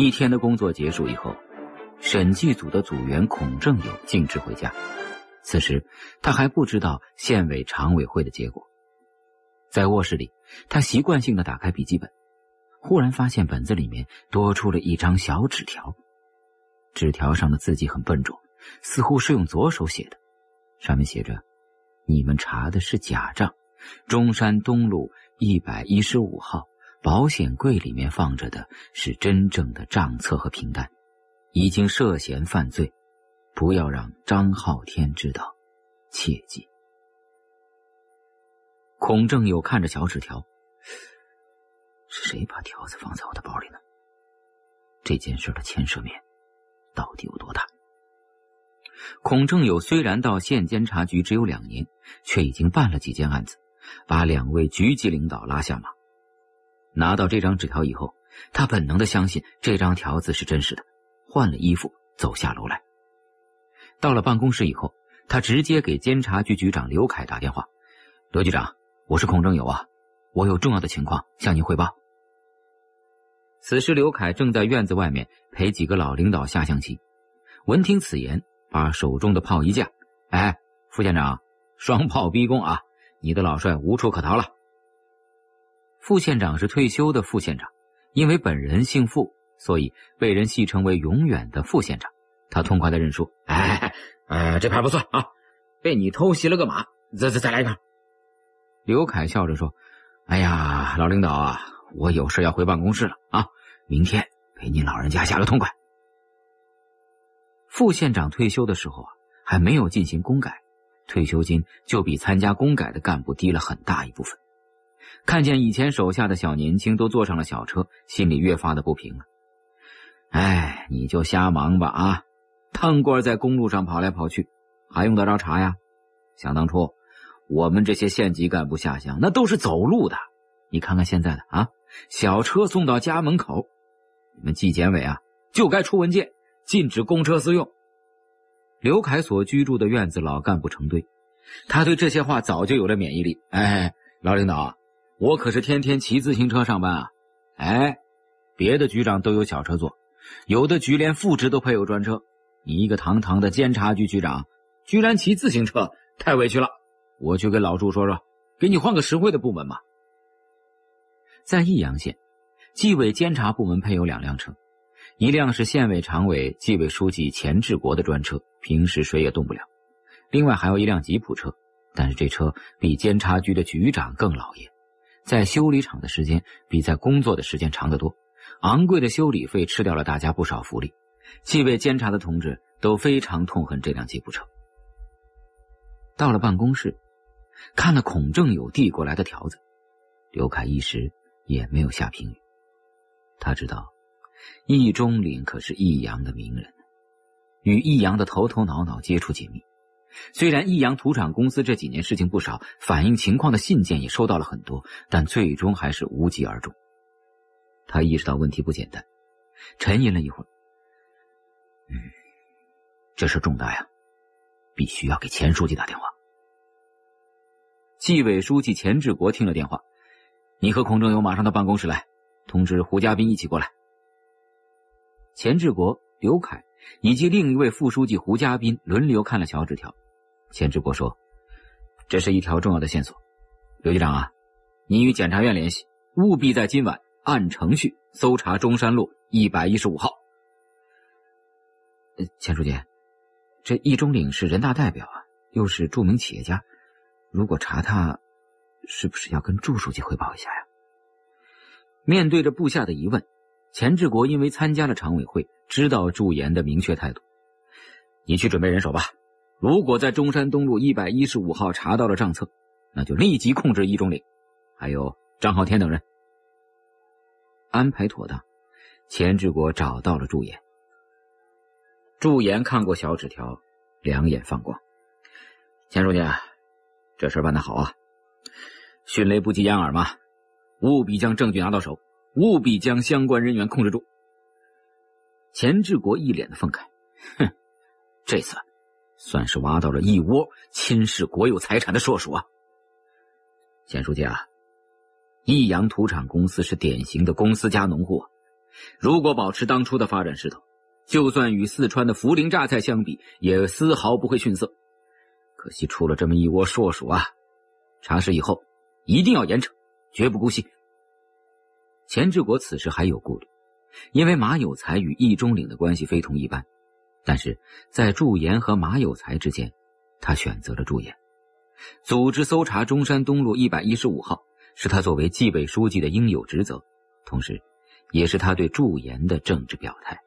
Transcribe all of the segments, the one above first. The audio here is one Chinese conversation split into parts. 一天的工作结束以后，审计组的组员孔正友径直回家。此时他还不知道县委常委会的结果。在卧室里，他习惯性地打开笔记本，忽然发现本子里面多出了一张小纸条，纸条上的字迹很笨拙，似乎是用左手写的。上面写着：你们查的是假账，中山东路115号保险柜里面放着的是真正的账册和凭单，已经涉嫌犯罪，不要让张浩天知道，切记。孔正友看着小纸条，是谁把条子放在我的包里呢？这件事的牵涉面到底有多大？孔正友虽然到县监察局只有2年，却已经办了几件案子，把2位局级领导拉下马。拿到这张纸条以后，他本能地相信这张条子是真实的，换了衣服走下楼来。到了办公室以后，他直接给监察局局长刘凯打电话：刘局长，我是孔正友啊，我有重要的情况向您汇报。此时刘凯正在院子外面陪几个老领导下象棋，闻听此言，把手中的炮一架：哎，副县长，双炮逼宫啊，你的老帅无处可逃了。副县长是退休的副县长，因为本人姓傅，所以被人戏称为永远的副县长。他痛快地认输：这盘不算啊，被你偷袭了个马，再来一盘。刘凯笑着说：哎呀，老领导啊，我有事要回办公室了啊，明天陪您老人家下个痛快。副县长退休的时候啊，还没有进行公改，退休金就比参加公改的干部低了很大一部分。看见以前手下的小年轻都坐上了小车，心里越发的不平了。哎，你就瞎忙吧啊，当官在公路上跑来跑去，还用得着查呀？想当初我们这些县级干部下乡那都是走路的，你看看现在的啊，小车送到家门口。你们纪检委啊，就该出文件禁止公车私用。刘凯所居住的院子老干部成堆，他对这些话早就有了免疫力。哎，老领导啊，我可是天天骑自行车上班啊。哎，别的局长都有小车坐，有的局连副职都配有专车，你一个堂堂的监察局局长居然骑自行车，太委屈了。我去跟老朱说说，给你换个实惠的部门嘛。在益阳县，纪委监察部门配有2辆车，一辆是县委常委纪委书记钱志国的专车，平时谁也动不了，另外还有一辆吉普车，但是这车比监察局的局长更老爷，在修理厂的时间比在工作的时间长得多，昂贵的修理费吃掉了大家不少福利，纪委监察的同志都非常痛恨这辆吉普车。到了办公室，看了孔正友递过来的条子，刘凯一时也没有下评语。他知道易中林可是益阳的名人，与益阳的头头脑脑接触紧密。虽然益阳土产公司这几年事情不少，反映情况的信件也收到了很多，但最终还是无疾而终。他意识到问题不简单，沉吟了一会儿，这事重大呀，必须要给钱书记打电话。纪委书记钱志国听了电话：你和孔正友马上到办公室来，通知胡家斌一起过来。钱志国、刘凯以及另一位副书记胡家斌轮流看了小纸条。钱志国说：这是一条重要的线索，刘局长啊，你与检察院联系，务必在今晚按程序搜查中山路115号。钱书记，这易中岭是人大代表啊，又是著名企业家，如果查他，是不是要跟祝书记汇报一下呀？面对着部下的疑问，钱志国因为参加了常委会，知道祝岩的明确态度。你去准备人手吧，如果在中山东路115号查到了账册，那就立即控制易中岭，还有张浩天等人。安排妥当，钱志国找到了祝岩。祝岩看过小纸条，两眼放光：钱书记，这事办得好啊，迅雷不及掩耳嘛，务必将证据拿到手，务必将相关人员控制住。钱志国一脸的愤慨：哼，这次算是挖到了一窝侵蚀国有财产的硕鼠啊。钱书记啊，益阳土产公司是典型的公司加农户，如果保持当初的发展势头，就算与四川的涪陵榨菜相比，也丝毫不会逊色。可惜出了这么一窝硕鼠啊！查实以后，一定要严惩，绝不姑息。钱志国此时还有顾虑，因为马有才与易中岭的关系非同一般，但是在祝岩和马有才之间，他选择了祝岩。组织搜查中山东路115号，是他作为纪委书记的应有职责，同时，也是他对祝岩的政治表态。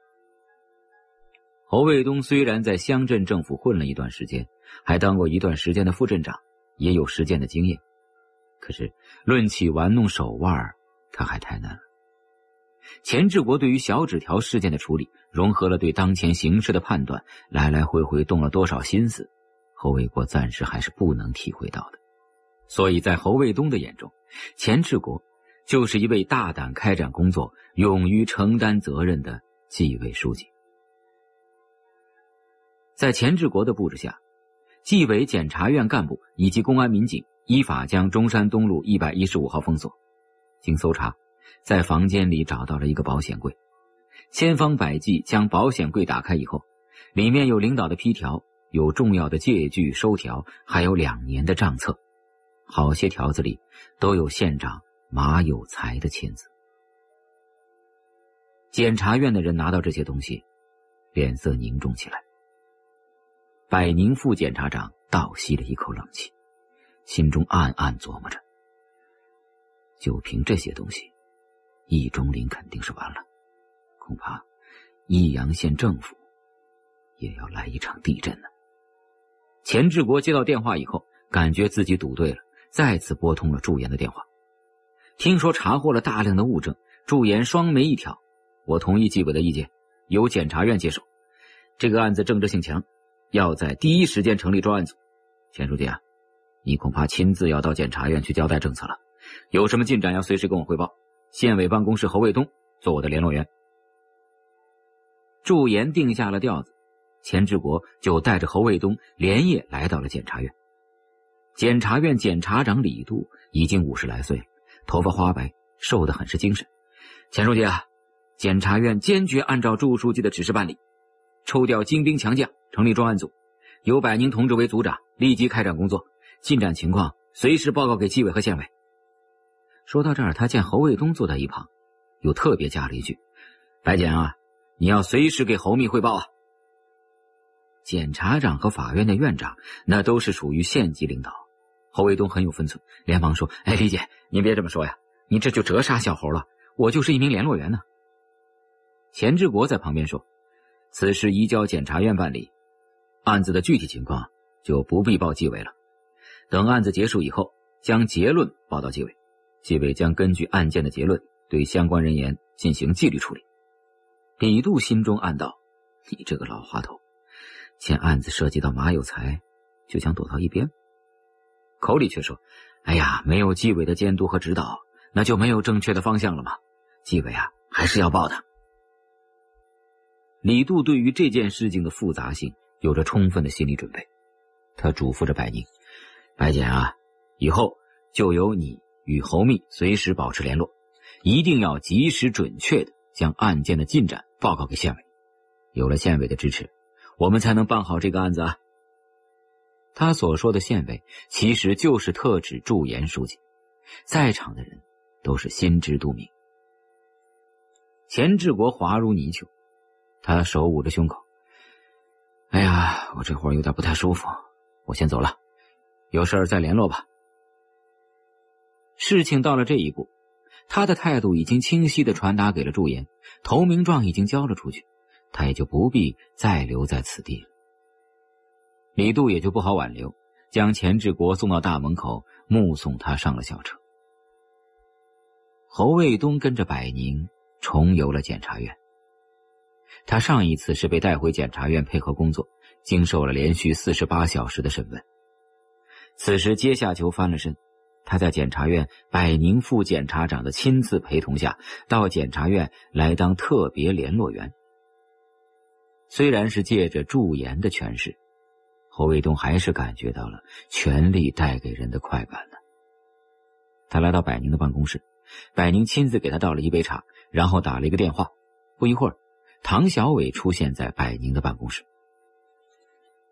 侯卫东虽然在乡镇政府混了一段时间，还当过一段时间的副镇长，也有实践的经验，可是论起玩弄手腕，他还太难了。钱志国对于小纸条事件的处理，融合了对当前形势的判断，来来回回动了多少心思，侯卫国暂时还是不能体会到的。所以在侯卫东的眼中，钱志国就是一位大胆开展工作、勇于承担责任的纪委书记。在钱志国的布置下，纪委、检察院干部以及公安民警依法将中山东路115号封锁。经搜查，在房间里找到了一个保险柜，千方百计将保险柜打开以后，里面有领导的批条，有重要的借据收条，还有2年的账册，好些条子里都有县长马有才的签字。检察院的人拿到这些东西，脸色凝重起来。百宁副检察长倒吸了一口冷气，心中暗暗琢磨着，就凭这些东西，易中岭肯定是完了，恐怕益阳县政府也要来一场地震呢。钱志国接到电话以后，感觉自己赌对了，再次拨通了祝岩的电话。听说查获了大量的物证，祝岩双眉一挑，我同意纪委的意见，由检察院接手。这个案子政治性强，要在第一时间成立专案组。钱书记啊，你恐怕亲自要到检察院去交代政策了，有什么进展要随时跟我汇报。县委办公室侯卫东做我的联络员。祝岩定下了调子，钱志国就带着侯卫东连夜来到了检察院。检察院检察长李度已经50来岁了，头发花白，瘦得很是精神。钱书记啊，检察院坚决按照祝书记的指示办理，抽调精兵强将，成立专案组，由百宁同志为组长，立即开展工作，进展情况随时报告给纪委和县委。说到这儿，他见侯卫东坐在一旁，又特别加了一句：“白检啊，你要随时给侯秘汇报啊。”检察长和法院的院长那都是属于县级领导。侯卫东很有分寸，连忙说：“哎，李姐，您别这么说呀，您这就折杀小侯了。我就是一名联络员呢。”钱志国在旁边说：“此事移交检察院办理，案子的具体情况就不必报纪委了。等案子结束以后，将结论报到纪委，纪委将根据案件的结论，对相关人员进行纪律处理。”李度心中暗道：“你这个老滑头，见案子涉及到马有才，就想躲到一边。”口里却说：“哎呀，没有纪委的监督和指导，那就没有正确的方向了嘛。纪委啊，还是要报的。”李度对于这件事情的复杂性有着充分的心理准备，他嘱咐着白宁：“白检啊，以后就由你与侯秘随时保持联络，一定要及时准确的将案件的进展报告给县委。有了县委的支持，我们才能办好这个案子啊。”他所说的县委，其实就是特指祝岩书记，在场的人都是心知肚明。钱志国滑入泥鳅，他手捂着胸口，哎呀，我这会儿有点不太舒服，我先走了，有事儿再联络吧。事情到了这一步，他的态度已经清晰地传达给了祝岩，投名状已经交了出去，他也就不必再留在此地了。李度也就不好挽留，将钱志国送到大门口，目送他上了校车。侯卫东跟着百宁重游了检察院。他上一次是被带回检察院配合工作，经受了连续48小时的审问。此时阶下囚翻了身，他在检察院百宁副检察长的亲自陪同下，到检察院来当特别联络员。虽然是借着祝岩的权势，侯卫东还是感觉到了权力带给人的快感了。他来到百宁的办公室，百宁亲自给他倒了一杯茶，然后打了一个电话。不一会儿，唐小伟出现在百宁的办公室。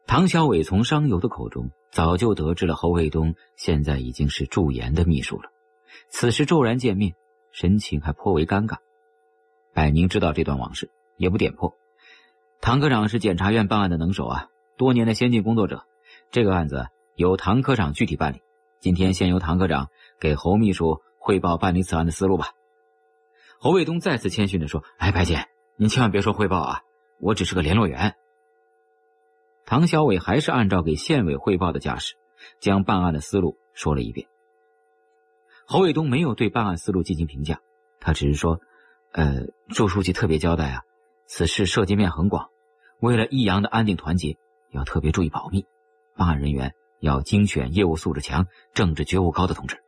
唐小伟从商友的口中早就得知了侯卫东现在已经是驻研的秘书了，此时骤然见面，神情还颇为尴尬。百宁知道这段往事，也不点破。唐科长是检察院办案的能手啊，多年的先进工作者，这个案子由唐科长具体办理。今天先由唐科长给侯秘书汇报办理此案的思路吧。侯卫东再次谦逊地说：“哎，白姐，您千万别说汇报啊，我只是个联络员。”唐小伟还是按照给县委汇报的架势，将办案的思路说了一遍。侯卫东没有对办案思路进行评价，他只是说：“周书记特别交代啊，此事涉及面很广，为了益阳的安定团结，要特别注意保密，办案人员要精选业务素质强、政治觉悟高的同志。”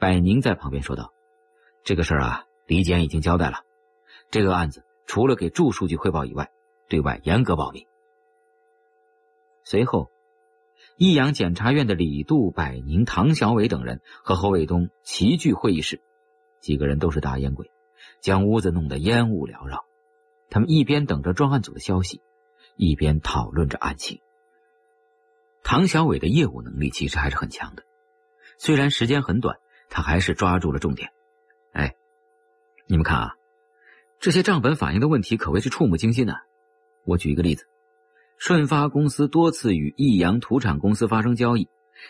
百宁在旁边说道：“这个事儿啊，李检已经交代了，这个案子除了给祝书记汇报以外，对外严格保密。”随后，益阳检察院的李杜、百宁、唐小伟等人和侯卫东齐聚会议室，几个人都是大烟鬼，将屋子弄得烟雾缭绕。他们一边等着专案组的消息，一边讨论着案情。唐小伟的业务能力其实还是很强的，虽然时间很短，他还是抓住了重点。哎，你们看啊，这些账本反映的问题可谓是触目惊心啊。我举一个例子，顺发公司多次与益阳土产公司发生交易，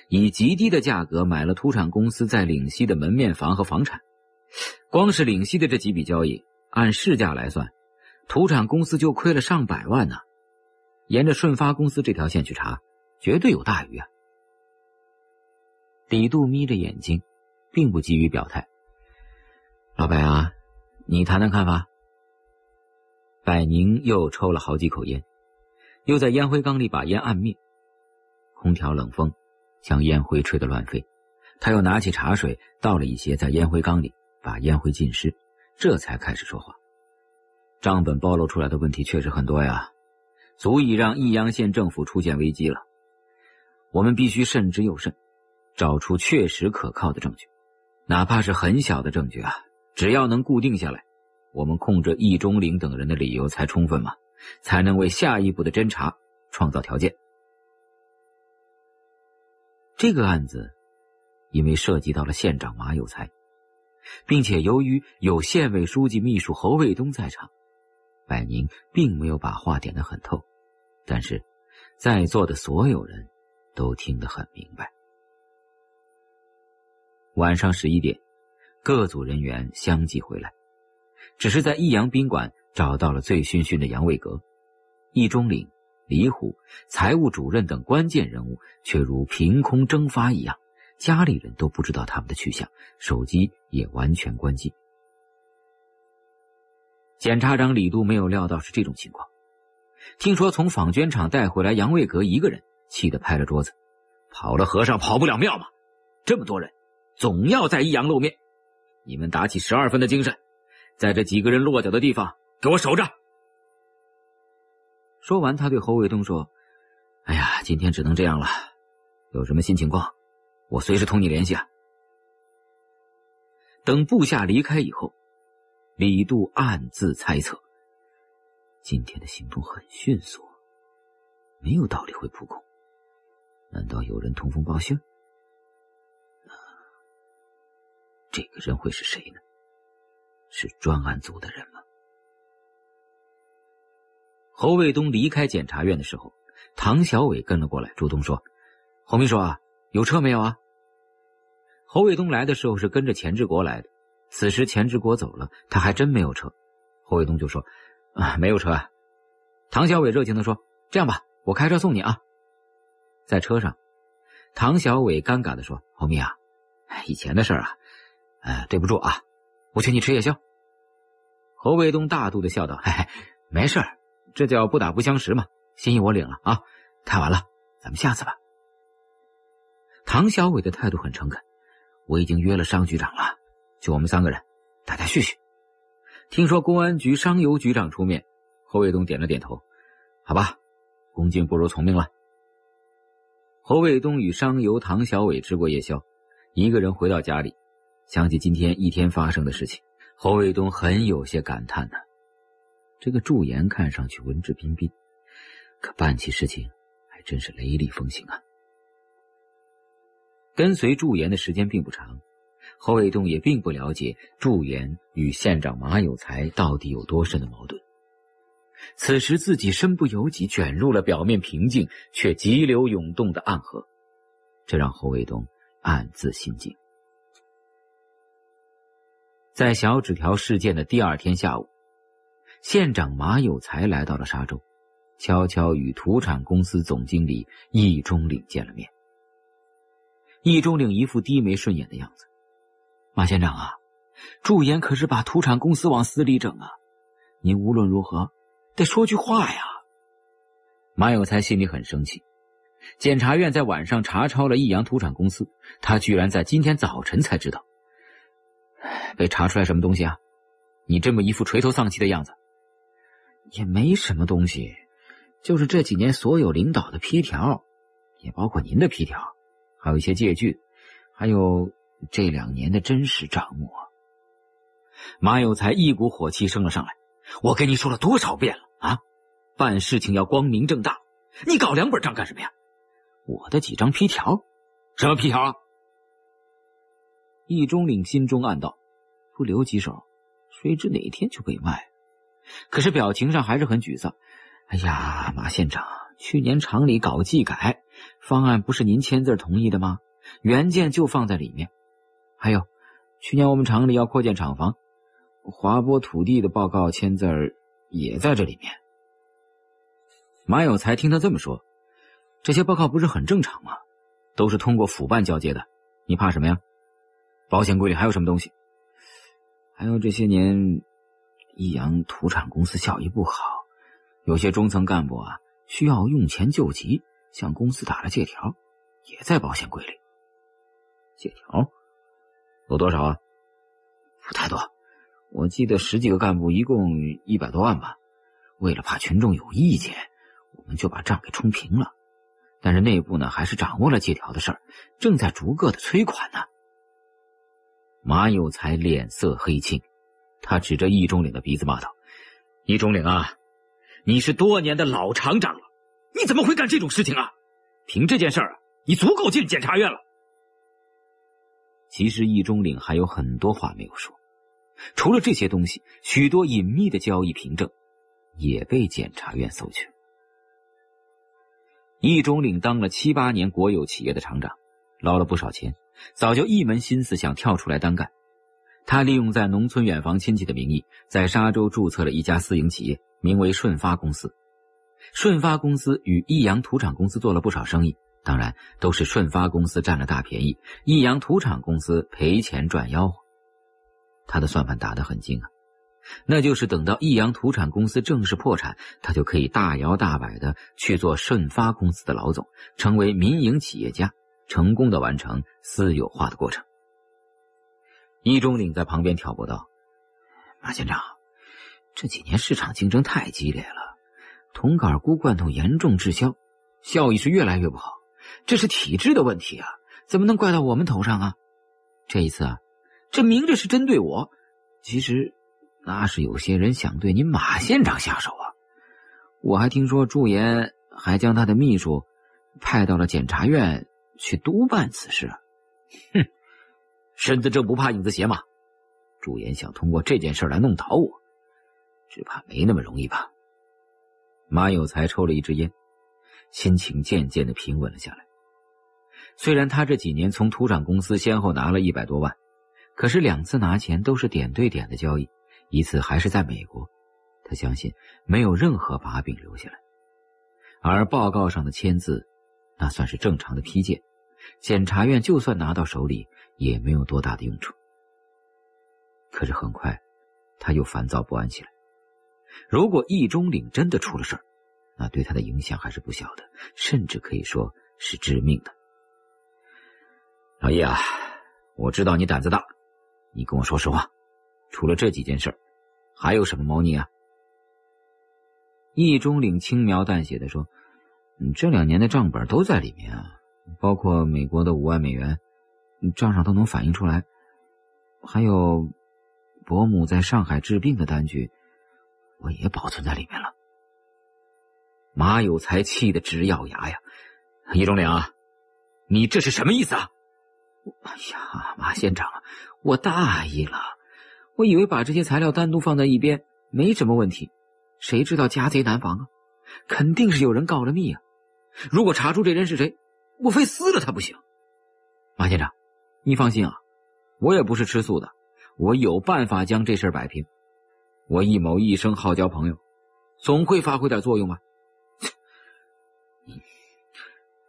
以极低的价格买了土产公司在岭西的门面房和房产。光是岭西的这几笔交易，按市价来算，土产公司就亏了上百万呢。沿着顺发公司这条线去查，绝对有大鱼啊。李杜眯着眼睛，并不急于表态。老白啊，你谈谈看法。百宁又抽了好几口烟，又在烟灰缸里把烟按灭。空调冷风将烟灰吹得乱飞，他又拿起茶水倒了一些在烟灰缸里，把烟灰浸湿，这才开始说话。账本暴露出来的问题确实很多呀，足以让益阳县政府出现危机了。我们必须慎之又慎，找出确实可靠的证据，哪怕是很小的证据啊，只要能固定下来，我们控制易中岭等人的理由才充分嘛，才能为下一步的侦查创造条件。这个案子因为涉及到了县长马有才，并且由于有县委书记秘书侯卫东在场，百宁并没有把话点得很透，但是在座的所有人都听得很明白。晚上11点，各组人员相继回来，只是在益阳宾馆找到了醉醺醺的杨卫阁，易中岭、李虎、财务主任等关键人物却如凭空蒸发一样，家里人都不知道他们的去向，手机也完全关机。检察长李杜没有料到是这种情况，听说从纺绢厂带回来杨卫阁一个人，气得拍了桌子：“跑了和尚跑不了庙嘛！这么多人，总要在益阳露面。你们打起12分的精神，在这几个人落脚的地方给我守着。”说完，他对侯卫东说：“哎呀，今天只能这样了。有什么新情况，我随时同你联系啊。”等部下离开以后，李杜暗自猜测，今天的行动很迅速，没有道理会扑空。难道有人通风报信？这个人会是谁呢？是专案组的人吗？侯卫东离开检察院的时候，唐小伟跟了过来，主动说：“侯秘书啊，有车没有啊？”侯卫东来的时候是跟着钱志国来的，此时钱志国走了，他还真没有车。侯卫东就说：“啊，没有车啊。”唐小伟热情地说：“这样吧，我开车送你啊。”在车上，唐小伟尴尬地说：“侯秘啊，以前的事儿啊，对不住啊，我请你吃夜宵。”侯卫东大度地笑道：“嘿，没事儿，这叫不打不相识嘛，心意我领了啊。太晚了，咱们下次吧。”唐小伟的态度很诚恳：“我已经约了商局长了，就我们3个人，大家叙叙。”听说公安局商邮局长出面，侯卫东点了点头：“好吧，恭敬不如从命了。”侯卫东与商邮、唐小伟吃过夜宵，一个人回到家里，想起今天一天发生的事情，侯卫东很有些感叹呢。这个驻颜看上去文质彬彬，可办起事情还真是雷厉风行啊。跟随驻颜的时间并不长，侯卫东也并不了解驻颜与县长马有才到底有多深的矛盾。此时自己身不由己卷入了表面平静却急流涌动的暗河，这让侯卫东暗自心惊。在小纸条事件的第二天下午，县长马有才来到了沙洲，悄悄与土产公司总经理易中岭见了面。易中岭一副低眉顺眼的样子：“马县长啊，驻颜可是把土产公司往死里整啊，您无论如何得说句话呀。”马有才心里很生气，检察院在晚上查抄了益阳土产公司，他居然在今天早晨才知道。被查出来什么东西啊？你这么一副垂头丧气的样子。也没什么东西，就是这几年所有领导的批条，也包括您的批条，还有一些借据，还有这2年的真实账目。马有才一股火气升了上来：“我跟你说了多少遍了啊！办事情要光明正大，你搞2本账干什么呀？我的几张批条？什么批条啊？”易中岭心中暗道，不留几手，谁知哪一天就被卖。可是表情上还是很沮丧。“哎呀，马县长，去年厂里搞技改，方案不是您签字同意的吗？原件就放在里面。还有，去年我们厂里要扩建厂房，划拨土地的报告签字也在这里面。”马有才听他这么说：“这些报告不是很正常吗？都是通过腐办交接的，你怕什么呀？保险柜里还有什么东西？还有这些年，益阳土产公司效益不好，有些中层干部啊需要用钱救急，向公司打了借条，也在保险柜里。借条？有多少啊？不太多，我记得10几个干部，一共100多万吧。为了怕群众有意见，我们就把账给冲平了。但是内部呢，还是掌握了借条的事儿，正在逐个的催款呢。”马有才脸色黑青，他指着易中岭的鼻子骂道：“易中岭啊，你是多年的老厂长了，你怎么会干这种事情啊？凭这件事儿，你足够进检察院了。”其实易中岭还有很多话没有说，除了这些东西，许多隐秘的交易凭证也被检察院搜去。易中岭当了7、8年国有企业的厂长，捞了不少钱，早就一门心思想跳出来单干。他利用在农村远房亲戚的名义，在沙洲注册了一家私营企业，名为顺发公司。顺发公司与益阳土产公司做了不少生意，当然都是顺发公司占了大便宜，益阳土产公司赔钱赚吆喝。他的算盘打得很精啊，那就是等到益阳土产公司正式破产，他就可以大摇大摆地去做顺发公司的老总，成为民营企业家，成功地完成私有化的过程。易中岭在旁边挑拨道：“马县长，这几年市场竞争太激烈了，铜杆钴罐头严重滞销，效益是越来越不好，这是体制的问题啊，怎么能怪到我们头上啊？这一次啊，这明着是针对我，其实那是有些人想对您马县长下手啊。我还听说驻颜还将他的秘书派到了检察院去督办此事。”“哼，身子正不怕影子斜嘛，驻颜想通过这件事来弄倒我，只怕没那么容易吧。”马有才抽了一支烟，心情渐渐的平稳了下来。虽然他这几年从土产公司先后拿了100多万，可是2次拿钱都是点对点的交易，一次还是在美国，他相信没有任何把柄留下来。而报告上的签字，那算是正常的批借，检察院就算拿到手里也没有多大的用处。可是很快他又烦躁不安起来，如果易中岭真的出了事儿，那对他的影响还是不小的，甚至可以说是致命的。“老易啊，我知道你胆子大，你跟我说实话，除了这几件事儿，还有什么猫腻啊？”易中岭轻描淡写地说：“这2年的账本都在里面啊，包括美国的5万美元，账上都能反映出来。还有，伯母在上海治病的单据，我也保存在里面了。马有才气得直咬牙呀！易忠良，你这是什么意思啊？哎呀，马县长，我大意了，我以为把这些材料单独放在一边没什么问题，谁知道家贼难防啊，肯定是有人告了密啊！如果查出这人是谁，我非撕了他不行。马县长，你放心啊，我也不是吃素的，我有办法将这事摆平。我易某一生好交朋友，总会发挥点作用吧。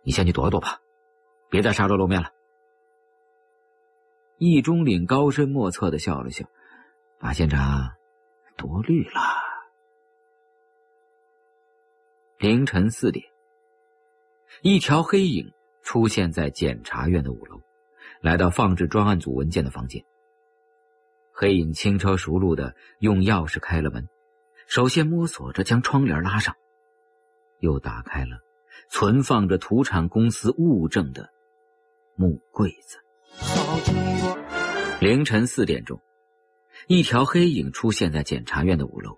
你先去躲一躲吧，别再杀出露面了。易中岭高深莫测的笑了笑，马县长多虑了。凌晨4点，一条黑影出现在检察院的5楼，来到放置专案组文件的房间。黑影轻车熟路的用钥匙开了门，首先摸索着将窗帘拉上，又打开了存放着土产公司物证的木柜子。凌晨4点钟，一条黑影出现在检察院的5楼，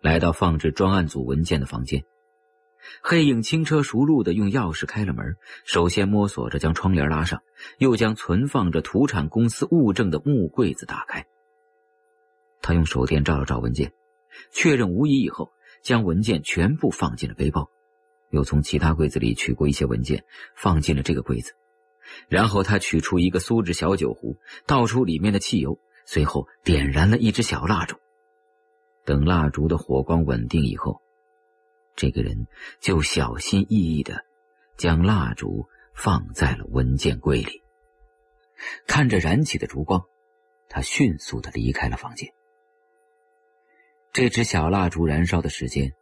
来到放置专案组文件的房间。黑影轻车熟路的用钥匙开了门，首先摸索着将窗帘拉上，又将存放着土产公司物证的木柜子打开。他用手电照了照文件，确认无疑以后，将文件全部放进了背包，又从其他柜子里取过一些文件放进了这个柜子。然后他取出一个苏制小酒壶，倒出里面的汽油，随后点燃了一支小蜡烛。等蜡烛的火光稳定以后，这个人就小心翼翼地将蜡烛放在了文件柜里。看着燃起的烛光，他迅速地离开了房间。这支小蜡烛燃烧的时间，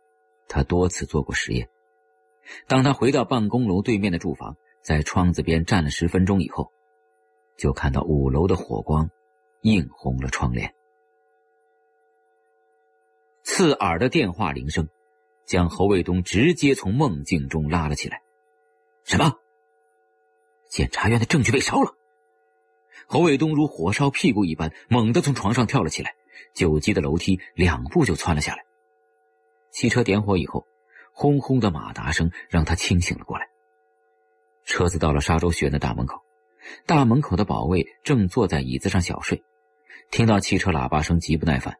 他多次做过实验。当他回到办公楼对面的住房，在窗子边站了10分钟以后，就看到5楼的火光映红了窗帘。刺耳的电话铃声将侯卫东直接从梦境中拉了起来。什么？检察院的证据被烧了？侯卫东如火烧屁股一般猛地从床上跳了起来，9级的楼梯2步就窜了下来。汽车点火以后，轰轰的马达声让他清醒了过来。车子到了沙洲学院的大门口，大门口的保卫正坐在椅子上小睡，听到汽车喇叭声极不耐烦。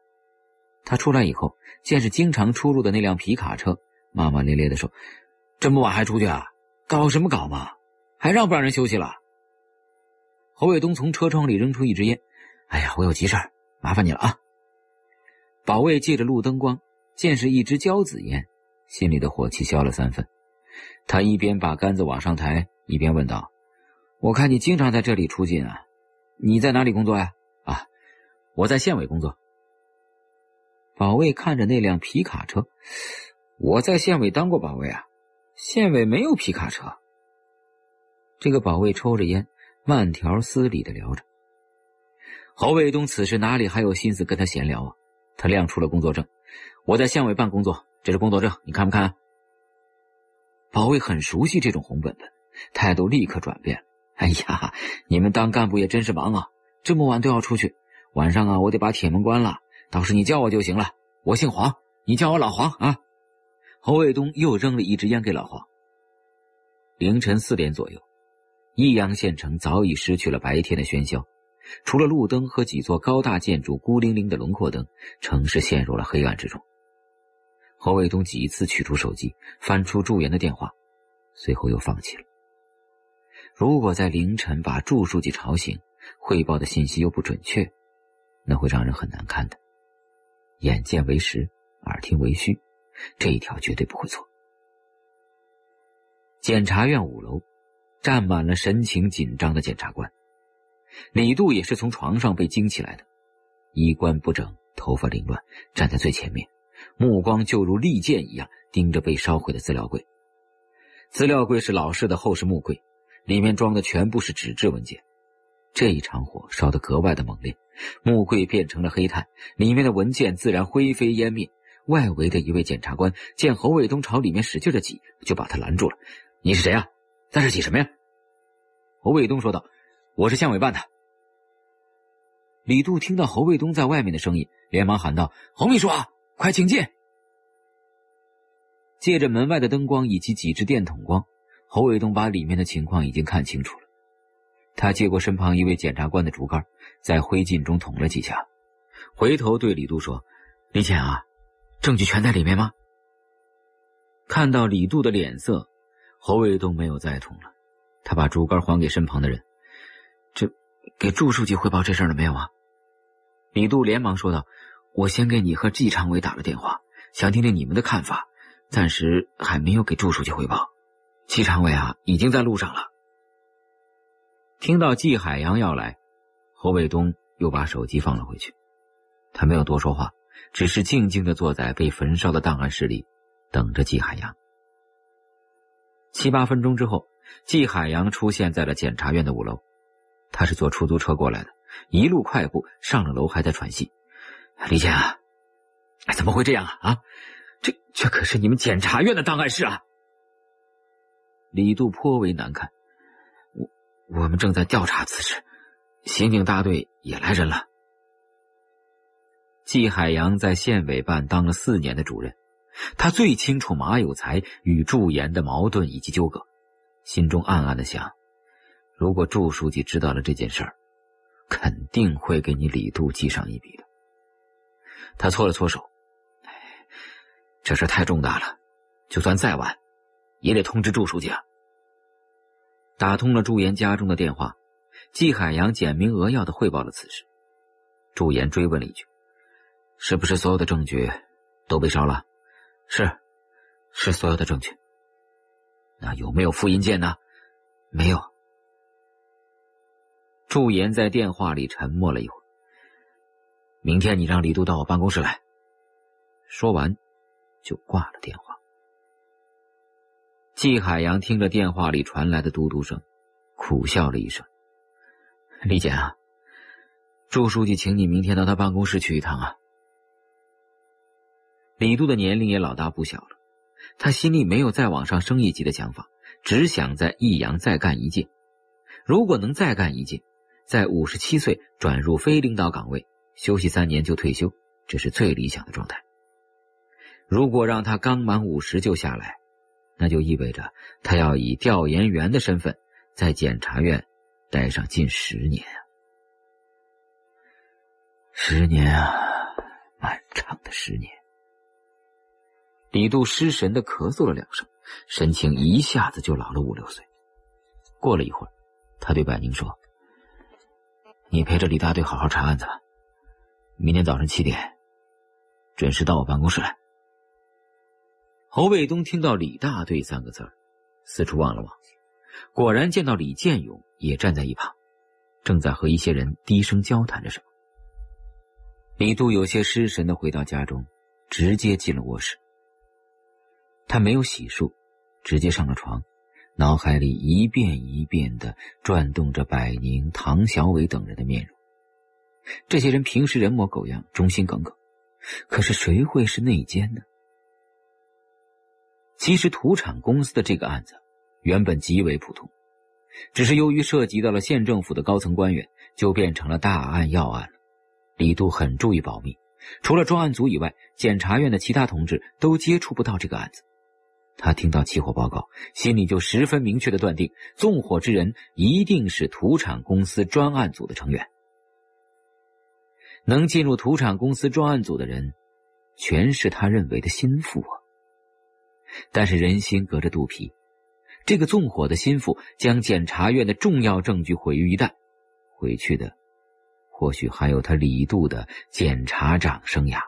他出来以后，见是经常出入的那辆皮卡车，骂骂咧咧地说：这么晚还出去啊？搞什么搞嘛？还让不让人休息了？侯卫东从车窗里扔出一支烟：哎呀，我有急事儿，麻烦你了啊。保卫借着路灯光，见是一支胶子烟，心里的火气消了3分。他一边把杆子往上抬，一边问道：我看你经常在这里出进啊，你在哪里工作呀？啊，我在县委工作。保卫看着那辆皮卡车：我在县委当过保卫啊，县委没有皮卡车。这个保卫抽着烟，慢条斯理地聊着。侯卫东此时哪里还有心思跟他闲聊啊？他亮出了工作证：我在县委办工作，这是工作证，你看不看啊？保卫很熟悉这种红本本，态度立刻转变了。哎呀，你们当干部也真是忙啊，这么晚都要出去，晚上啊我得把铁门关了，倒是你叫我就行了，我姓黄，你叫我老黄啊。侯卫东又扔了一支烟给老黄。凌晨4点左右，益阳县城早已失去了白天的喧嚣，除了路灯和几座高大建筑孤零零的轮廓灯，城市陷入了黑暗之中。侯卫东几次取出手机，翻出驻员的电话，随后又放弃了。如果在凌晨把驻书记吵醒，汇报的信息又不准确，那会让人很难堪的。眼见为实，耳听为虚，这一条绝对不会错。检察院5楼站满了神情紧张的检察官，李杜也是从床上被惊起来的，衣冠不整，头发凌乱，站在最前面，目光就如利剑一样盯着被烧毁的资料柜。资料柜是老式的厚实木柜，里面装的全部是纸质文件。这一场火烧得格外的猛烈，木柜变成了黑炭，里面的文件自然灰飞烟灭。外围的一位检察官见侯卫东朝里面使劲的挤，就把他拦住了：你是谁啊？在这挤什么呀？侯卫东说道：我是县委办的。李杜听到侯卫东在外面的声音，连忙喊道：“侯秘书啊，快请进！”借着门外的灯光以及几只电筒光，侯卫东把里面的情况已经看清楚了。他接过身旁一位检察官的竹竿，在灰烬中捅了几下，回头对李杜说：“李检啊，证据全在里面吗？”看到李杜的脸色，侯卫东没有再捅了，他把竹竿还给身旁的人：“这给祝书记汇报这事儿了没有啊？”李杜连忙说道：“我先给你和季常委打了电话，想听听你们的看法，暂时还没有给祝书记汇报。季常委啊，已经在路上了。”听到季海洋要来，侯卫东又把手机放了回去，他没有多说话，只是静静地坐在被焚烧的档案室里，等着季海洋。7、8分钟之后，季海洋出现在了检察院的5楼。他是坐出租车过来的，一路快步上了楼，还在喘息：“李检啊，怎么会这样啊？这可是你们检察院的档案室啊！”李杜颇为难看：“我们正在调查此事，刑警大队也来人了。”季海洋在县委办当了4年的主任，他最清楚马有才与祝岩的矛盾以及纠葛，心中暗暗的想：如果祝书记知道了这件事儿，肯定会给你李杜记上一笔的。他搓了搓手：“这事太重大了，就算再晚，也得通知祝书记啊。”打通了祝岩家中的电话，季海洋简明扼要地汇报了此事。祝岩追问了一句：“是不是所有的证据都被烧了？”“是所有的证据。”“那有没有复印件呢？”“没有。”祝岩在电话里沉默了一会儿：“明天你让李杜到我办公室来。”说完就挂了电话。季海洋听着电话里传来的嘟嘟声，苦笑了一声：“李检啊，祝书记请你明天到他办公室去一趟啊。”李杜的年龄也老大不小了，他心里没有再往上升一级的想法，只想在益阳再干一届。如果能再干一届，在57岁转入非领导岗位，休息3年就退休，这是最理想的状态。如果让他刚满50就下来，那就意味着他要以调研员的身份在检察院待上近10年啊！10年啊，漫长的10年。李杜失神地咳嗽了2声，神情一下子就老了5、6岁。过了一会儿，他对百宁说：“你陪着李大队好好查案子吧，明天早上7点准时到我办公室来。”侯卫东听到“李大队”3个字儿，四处望了望，果然见到李建勇也站在一旁，正在和一些人低声交谈着什么。李杜有些失神地回到家中，直接进了卧室。他没有洗漱，直接上了床，脑海里一遍一遍地转动着百宁、唐小伟等人的面容。这些人平时人模狗样，忠心耿耿，可是谁会是内奸呢？其实土产公司的这个案子原本极为普通，只是由于涉及到了县政府的高层官员，就变成了大案要案了。李杜很注意保密，除了专案组以外，检察院的其他同志都接触不到这个案子。他听到起火报告，心里就十分明确地断定，纵火之人一定是土产公司专案组的成员。能进入土产公司专案组的人，全是他认为的心腹啊。但是人心隔着肚皮，这个纵火的心腹将检察院的重要证据毁于一旦，回去的或许还有他李杜的检察长生涯。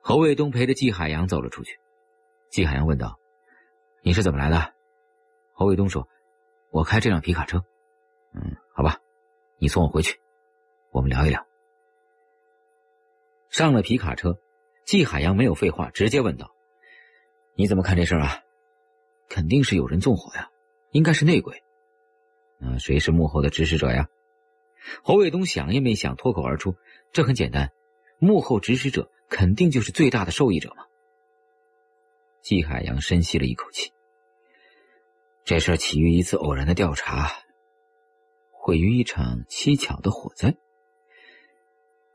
侯卫东陪着季海洋走了出去。季海洋问道：“你是怎么来的？”侯卫东说：“我开这辆皮卡车。”“好吧，你送我回去，我们聊一聊。”上了皮卡车，季海洋没有废话，直接问道：“你怎么看这事儿啊？”“肯定是有人纵火呀，应该是内鬼。”“那谁是幕后的指使者呀？”侯卫东想也没想，脱口而出：“这很简单，幕后指使者肯定就是最大的受益者嘛。”季海洋深吸了一口气：“这事儿起于一次偶然的调查，毁于一场蹊跷的火灾。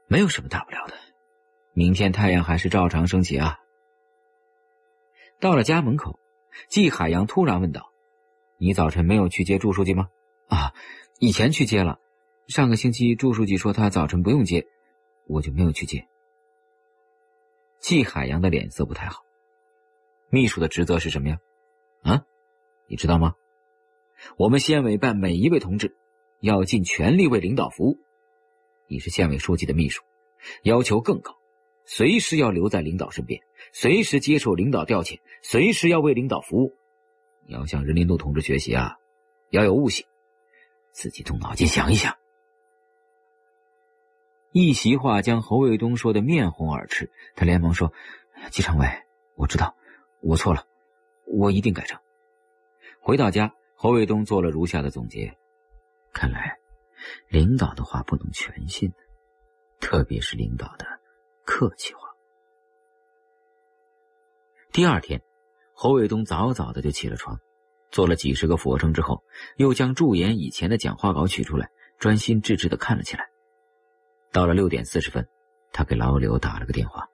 没有什么大不了的，明天太阳还是照常升起啊。到了家门口，季海洋突然问道：“你早晨没有去接祝书记吗？”“啊，以前去接了，上个星期祝书记说他早晨不用接，我就没有去接。”季海洋的脸色不太好。秘书的职责是什么呀？啊，你知道吗？我们县委办每一位同志要尽全力为领导服务。你是县委书记的秘书，要求更高，随时要留在领导身边，随时接受领导调遣，随时要为领导服务。你要向任林路同志学习啊，要有悟性，自己动脑筋想一想。一席话将侯卫东说得面红耳赤，他连忙说：“季常委，我知道，我错了，我一定改正。”回到家，侯卫东做了如下的总结：看来领导的话不能全信，特别是领导的客气话。第二天，侯卫东早早的就起了床，做了几十个俯卧撑之后，又将驻研以前的讲话稿取出来，专心致志的看了起来。到了6点40分，他给老柳打了个电话。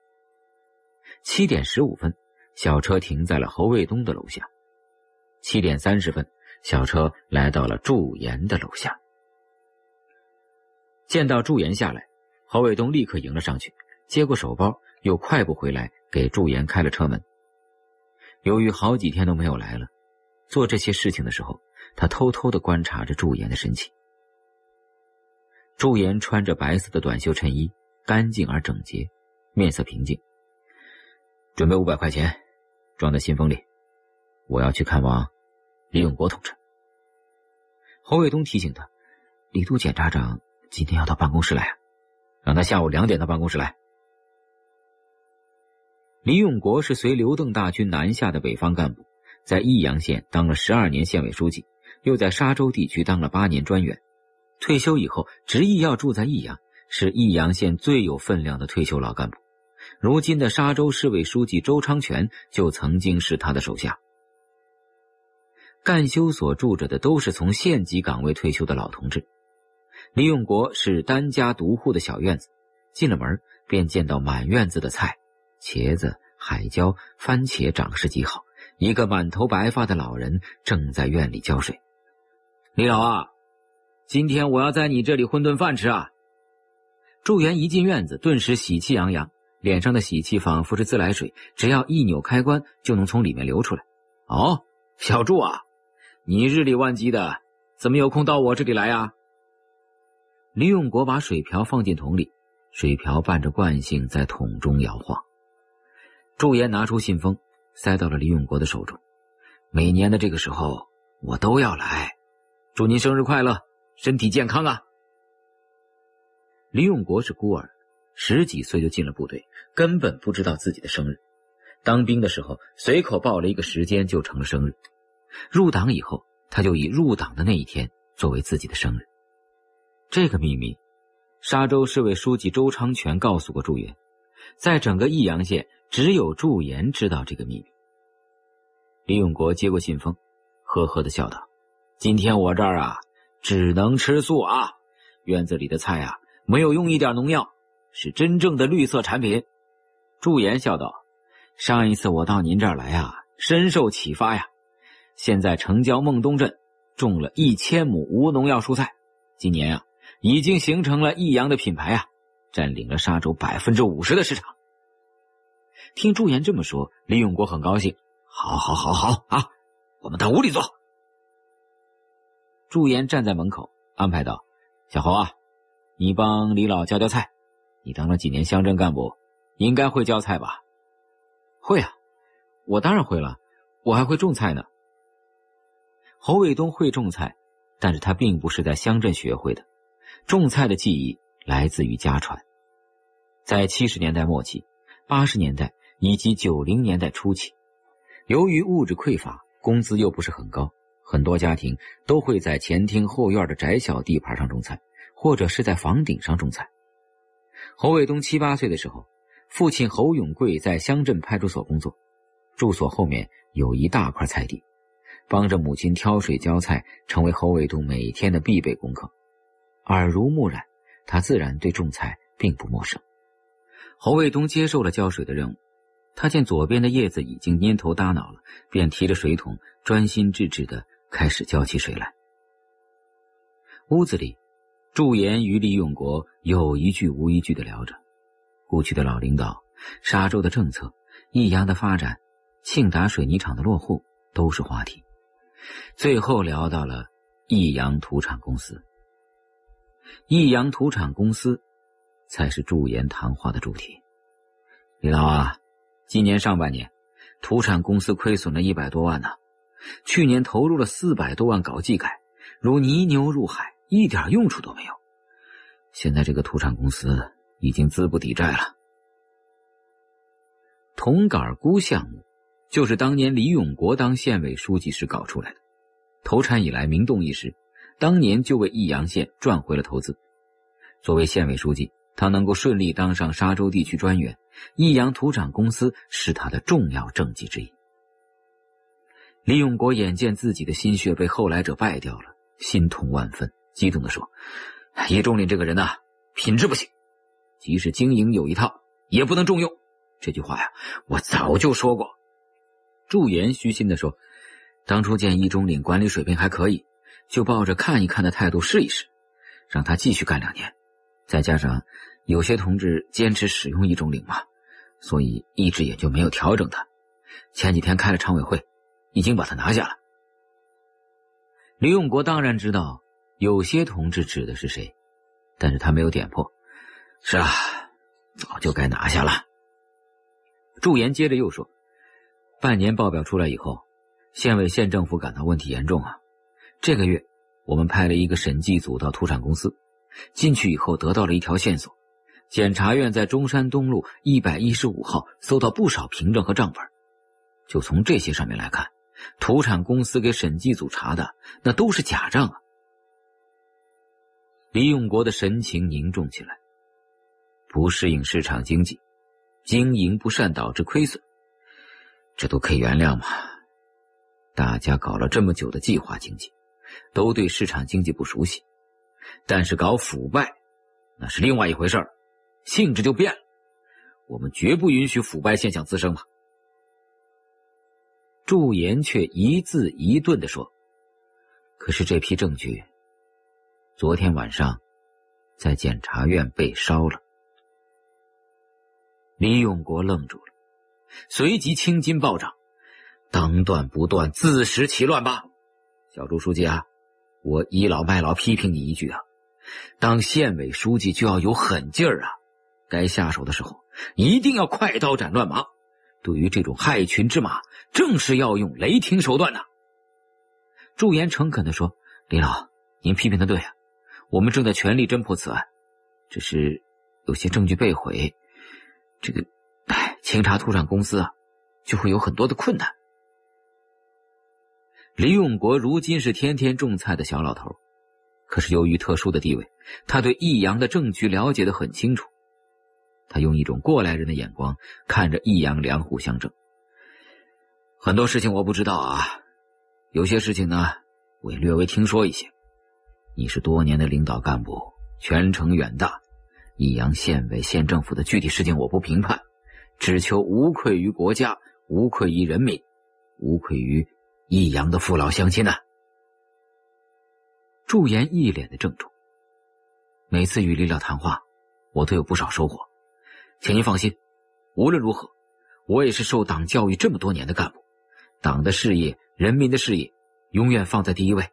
7点15分，小车停在了侯卫东的楼下。7点30分，小车来到了驻研的楼下。见到驻研下来，侯卫东立刻迎了上去，接过手包，又快步回来给驻研开了车门。由于好几天都没有来了，做这些事情的时候，他偷偷地观察着驻研的神情。驻研穿着白色的短袖衬衣，干净而整洁，面色平静。准备500块钱，装在信封里，我要去看望李永国同志。侯卫东提醒他，李杜检察长今天要到办公室来啊，让他下午2点到办公室来。李永国是随刘邓大军南下的北方干部，在益阳县当了12年县委书记，又在沙州地区当了8年专员。退休以后执意要住在益阳，是益阳县最有分量的退休老干部。如今的沙州市委书记周昌全就曾经是他的手下。干休所住着的都是从县级岗位退休的老同志。李永国是单家独户的小院子，进了门便见到满院子的菜，茄子、海椒、番茄长势极好。一个满头白发的老人正在院里浇水。“李老啊，今天我要在你这里混顿饭吃啊！”驻员一进院子，顿时喜气洋洋，脸上的喜气仿佛是自来水，只要一扭开关就能从里面流出来。“哦，小驻啊，你日理万机的，怎么有空到我这里来啊？”李永国把水瓢放进桶里，水瓢伴着惯性在桶中摇晃。驻研拿出信封，塞到了李永国的手中。“每年的这个时候，我都要来，祝您生日快乐，身体健康啊！”李永国是孤儿，10几岁就进了部队，根本不知道自己的生日。当兵的时候，随口报了一个时间就成了生日。入党以后，他就以入党的那一天作为自己的生日。这个秘密，沙州市委书记周昌全告诉过驻研，在整个益阳县，只有驻研知道这个秘密。李永国接过信封，呵呵地笑道：“今天我这儿啊，只能吃素啊，院子里的菜啊，没有用一点农药，是真正的绿色产品。”驻研笑道：“上一次我到您这儿来啊，深受启发呀。现在城郊孟东镇种了1000亩无农药蔬菜，今年啊已经形成了益阳的品牌啊，占领了沙州50%的市场。”听驻研这么说，李永国很高兴：“好啊，我们到屋里坐。”驻研站在门口安排道：“小侯啊，你帮李老教教菜，你当了几年乡镇干部，应该会教菜吧？”“会啊，我当然会了，我还会种菜呢。”侯卫东会种菜，但是他并不是在乡镇学会的，种菜的技艺来自于家传。在70年代末期、80年代以及90年代初期，由于物质匮乏，工资又不是很高，很多家庭都会在前厅后院的窄小地盘上种菜，或者是在房顶上种菜。侯卫东7、8岁的时候，父亲侯永贵在乡镇派出所工作，住所后面有一大块菜地，帮着母亲挑水浇菜，成为侯卫东每天的必备功课。耳濡目染，他自然对种菜并不陌生。侯卫东接受了浇水的任务，他见左边的叶子已经蔫头耷脑了，便提着水桶专心致志地开始浇起水来。屋子里，驻颜于利用国有一句无一句地聊着故去的老领导、沙洲的政策、益阳的发展、庆达水泥厂的落户都是话题，最后聊到了益阳土产公司。益阳土产公司才是驻颜谈话的主题。李老啊，今年上半年土产公司亏损了100多万呢，去年投入了400多万搞技改，如泥牛入海，一点用处都没有。现在这个土产公司已经资不抵债了。铜杆菇项目就是当年李永国当县委书记时搞出来的，投产以来名动一时，当年就为益阳县赚回了投资。作为县委书记，他能够顺利当上沙洲地区专员，益阳土产公司是他的重要政绩之一。李永国眼见自己的心血被后来者败掉了，心痛万分，激动地说：“叶仲林这个人呐，品质不行，即使经营有一套，也不能重用。”这句话呀，我早就说过。驻颜虚心地说：“当初见易中岭管理水平还可以，就抱着看一看的态度试一试，让他继续干2年。再加上有些同志坚持使用易中岭嘛，所以一直也就没有调整他。前几天开了常委会，已经把他拿下了。”李永国当然知道有些同志指的是谁，但是他没有点破。是啊，早就该拿下了。驻颜接着又说，半年报表出来以后，县委县政府感到问题严重啊。这个月我们派了一个审计组到土产公司，进去以后得到了一条线索，检察院在中山东路115号搜到不少凭证和账本，就从这些上面来看，土产公司给审计组查的那都是假账啊。李永国的神情凝重起来，不适应市场经济，经营不善导致亏损，这都可以原谅嘛。大家搞了这么久的计划经济，都对市场经济不熟悉，但是搞腐败那是另外一回事儿，性质就变了，我们绝不允许腐败现象滋生嘛。驻颜却一字一顿地说，可是这批证据昨天晚上在检察院被烧了。李永国愣住了，随即青筋暴涨，当断不断，自食其乱吧。小朱书记啊，我倚老卖老批评你一句啊，当县委书记就要有狠劲儿啊，该下手的时候一定要快刀斩乱麻，对于这种害群之马，正是要用雷霆手段呐。驻颜诚恳地说，李老，您批评的对啊，我们正在全力侦破此案，只是有些证据被毁，这个清查土产公司啊，就会有很多的困难。李永国如今是天天种菜的小老头，可是由于特殊的地位，他对益阳的政局了解得很清楚。他用一种过来人的眼光看着益阳两湖乡政，很多事情我不知道啊，有些事情呢我也略微听说一些。你是多年的领导干部，权程远大，益阳县委县政府的具体事情我不评判，只求无愧于国家，无愧于人民，无愧于益阳的父老乡亲啊。驻颜一脸的郑重，每次与李老谈话我都有不少收获，请您放心，无论如何我也是受党教育这么多年的干部，党的事业、人民的事业永远放在第一位。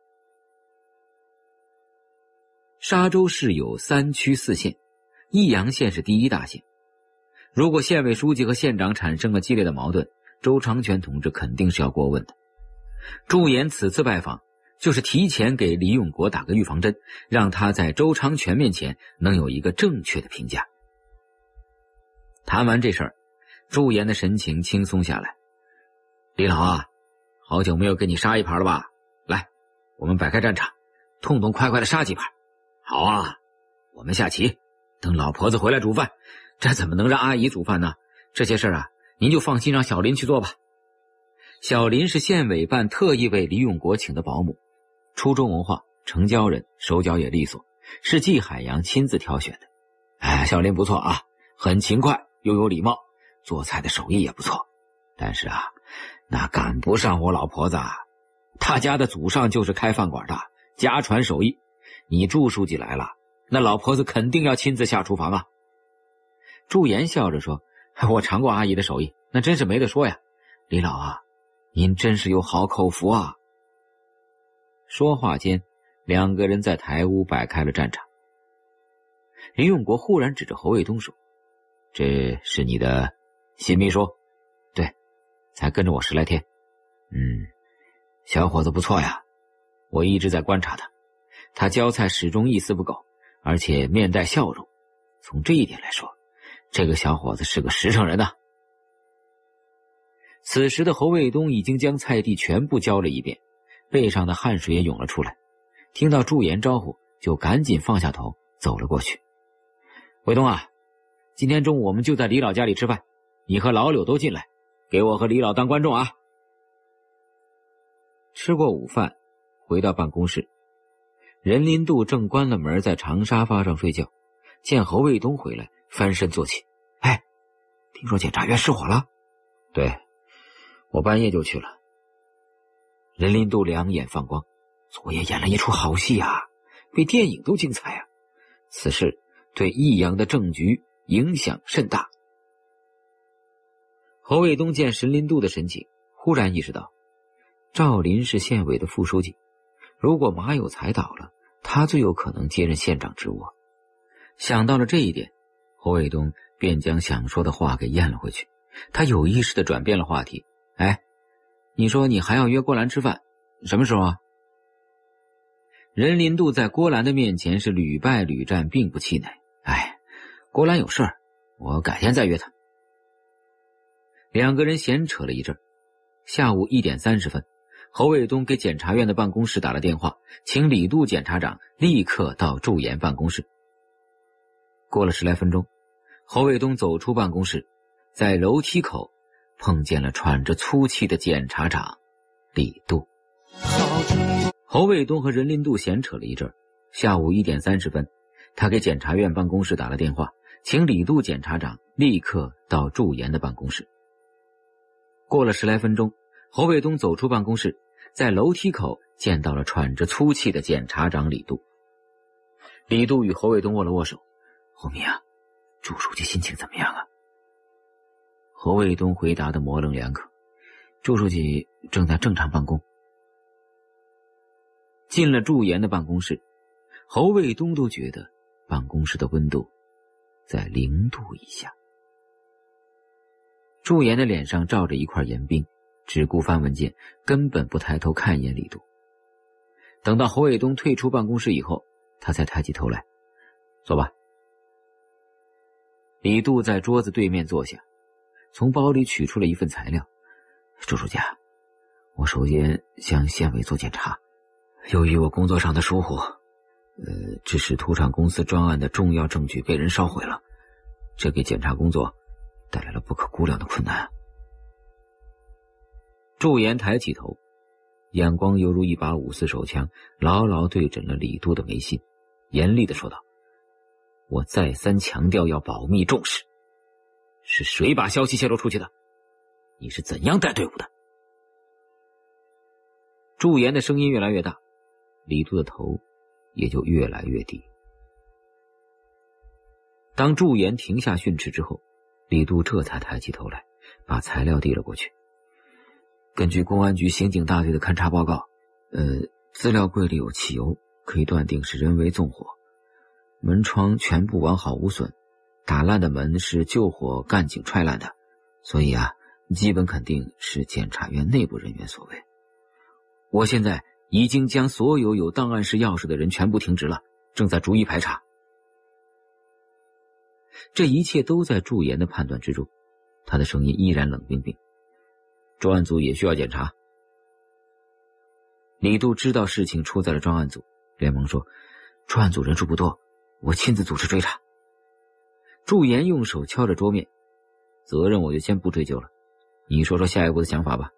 沙洲市有3区4县，益阳县是第一大县，如果县委书记和县长产生了激烈的矛盾，周长全同志肯定是要过问的。驻颜此次拜访就是提前给李永国打个预防针，让他在周长全面前能有一个正确的评价。谈完这事儿，驻颜的神情轻松下来。李老啊，好久没有跟你杀一盘了吧？来，我们摆开战场，痛痛快快的杀几盘。好啊，我们下棋，等老婆子回来煮饭，这怎么能让阿姨煮饭呢？这些事儿啊，您就放心让小林去做吧。小林是县委办特意为李永国请的保姆，初中文化，城郊人，手脚也利索，是季海洋亲自挑选的。哎，小林不错啊，很勤快又有礼貌，做菜的手艺也不错。但是啊，那赶不上我老婆子，她家的祖上就是开饭馆的，家传手艺。你祝书记来了，那老婆子肯定要亲自下厨房啊。祝言笑着说：“我尝过阿姨的手艺，那真是没得说呀。李老啊，您真是有好口福啊。”说话间，两个人在台屋摆开了战场。林永国忽然指着侯卫东说：“这是你的新秘书？对，才跟着我10来天。小伙子不错呀，我一直在观察他，他教菜始终一丝不苟，而且面带笑容。从这一点来说，这个小伙子是个实诚人呐。”此时的侯卫东已经将菜地全部浇了一遍，背上的汗水也涌了出来。听到祝言招呼，就赶紧放下头走了过去。“卫东啊，今天中午我们就在李老家里吃饭，你和老柳都进来，给我和李老当观众啊。”吃过午饭，回到办公室，任林度正关了门在长沙发上睡觉，见侯卫东回来，翻身坐起。“哎，听说检察院失火了？”“对，我半夜就去了。”任林度两眼放光，昨夜演了一出好戏啊，比电影都精彩啊。此事对益阳的政局影响甚大。侯卫东见任林度的神情，忽然意识到，赵林是县委的副书记，如果马有才倒了，他最有可能接任县长职务。想到了这一点，侯卫东便将想说的话给咽了回去。他有意识地转变了话题：“哎，你说你还要约郭兰吃饭，什么时候啊？”任林度在郭兰的面前是屡败屡战，并不气馁。“哎，郭兰有事儿，我改天再约他。”两个人闲扯了一阵，下午1点30分，侯卫东给检察院的办公室打了电话，请李度检察长立刻到驻研办公室。过了10来分钟，侯卫东走出办公室，在楼梯口碰见了喘着粗气的检察长李度。侯卫东和任林度闲扯了一阵，下午1点30分，他给检察院办公室打了电话，请李度检察长立刻到驻研的办公室。过了10来分钟，侯卫东走出办公室，在楼梯口见到了喘着粗气的检察长李度。李度与侯卫东握了握手：“侯明啊，祝书记心情怎么样啊？”侯卫东回答的模棱两可：“祝书记正在正常办公。”进了驻研的办公室，侯卫东都觉得办公室的温度在0度以下。驻研的脸上罩着一块盐冰，只顾翻文件，根本不抬头看一眼李度。等到侯卫东退出办公室以后，他才抬起头来：“坐吧。”李度在桌子对面坐下，从包里取出了一份材料：“祝书记，我首先向县委做检查。由于我工作上的疏忽，致使土产公司专案的重要证据被人烧毁了，这给检查工作带来了不可估量的困难。”祝言抬起头，眼光犹如一把54手枪，牢牢对准了李度的眉心，严厉地说道：“我再三强调要保密重视，是谁把消息泄露出去的？你是怎样带队伍的？”祝言的声音越来越大，李度的头也就越来越低。当祝言停下训斥之后，李度这才抬起头来，把材料递了过去：“根据公安局刑警大队的勘查报告，资料柜里有汽油，可以断定是人为纵火。门窗全部完好无损，打烂的门是救火干警踹烂的，所以啊，基本肯定是检察院内部人员所为。我现在已经将所有有档案室钥匙的人全部停职了，正在逐一排查。”这一切都在祝言的判断之中，他的声音依然冷冰冰：“专案组也需要检查。”李度知道事情出在了专案组，连忙说：“专案组人数不多，我亲自组织追查。”祝言用手敲着桌面：“责任我就先不追究了，你说说下一步的想法吧。”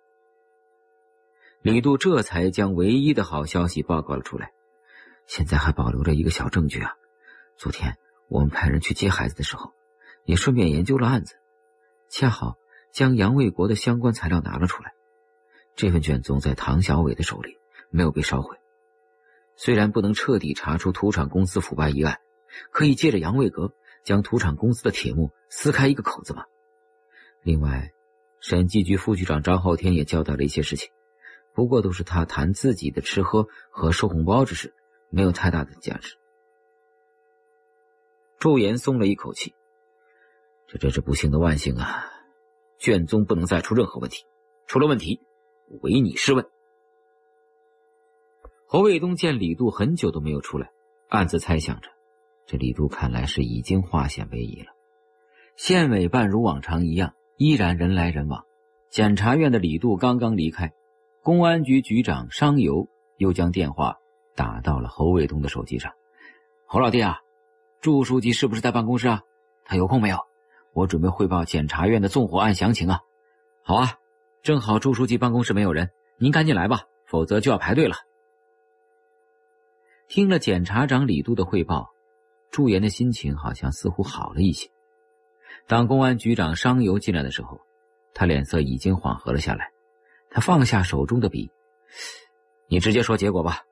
李度这才将唯一的好消息报告了出来：现在还保留着一个小证据啊。昨天我们派人去接孩子的时候，也顺便研究了案子，恰好将杨卫国的相关材料拿了出来。这份卷宗在唐小伟的手里没有被烧毁。虽然不能彻底查出土产公司腐败一案，可以借着杨卫国将土产公司的铁幕撕开一个口子嘛。另外，审计局副局长张浩天也交代了一些事情，不过都是他谈自己的吃喝和收红包之事，没有太大的价值。祝岩松了一口气，这真是不幸的万幸啊！卷宗不能再出任何问题，出了问题，唯你是问。侯卫东见李杜很久都没有出来，暗自猜想着，这李杜看来是已经化险为夷了。县委办如往常一样，依然人来人往。检察院的李杜刚刚离开，公安局局长商游又将电话打到了侯卫东的手机上。侯老弟啊，祝书记是不是在办公室啊？他有空没有？我准备汇报检察院的纵火案详情啊。好啊，正好祝书记办公室没有人，您赶紧来吧，否则就要排队了。听了检察长李杜的汇报，祝岩的心情好像似乎好了一些。当公安局长商游进来的时候，他脸色已经缓和了下来。他放下手中的笔，你直接说结果吧。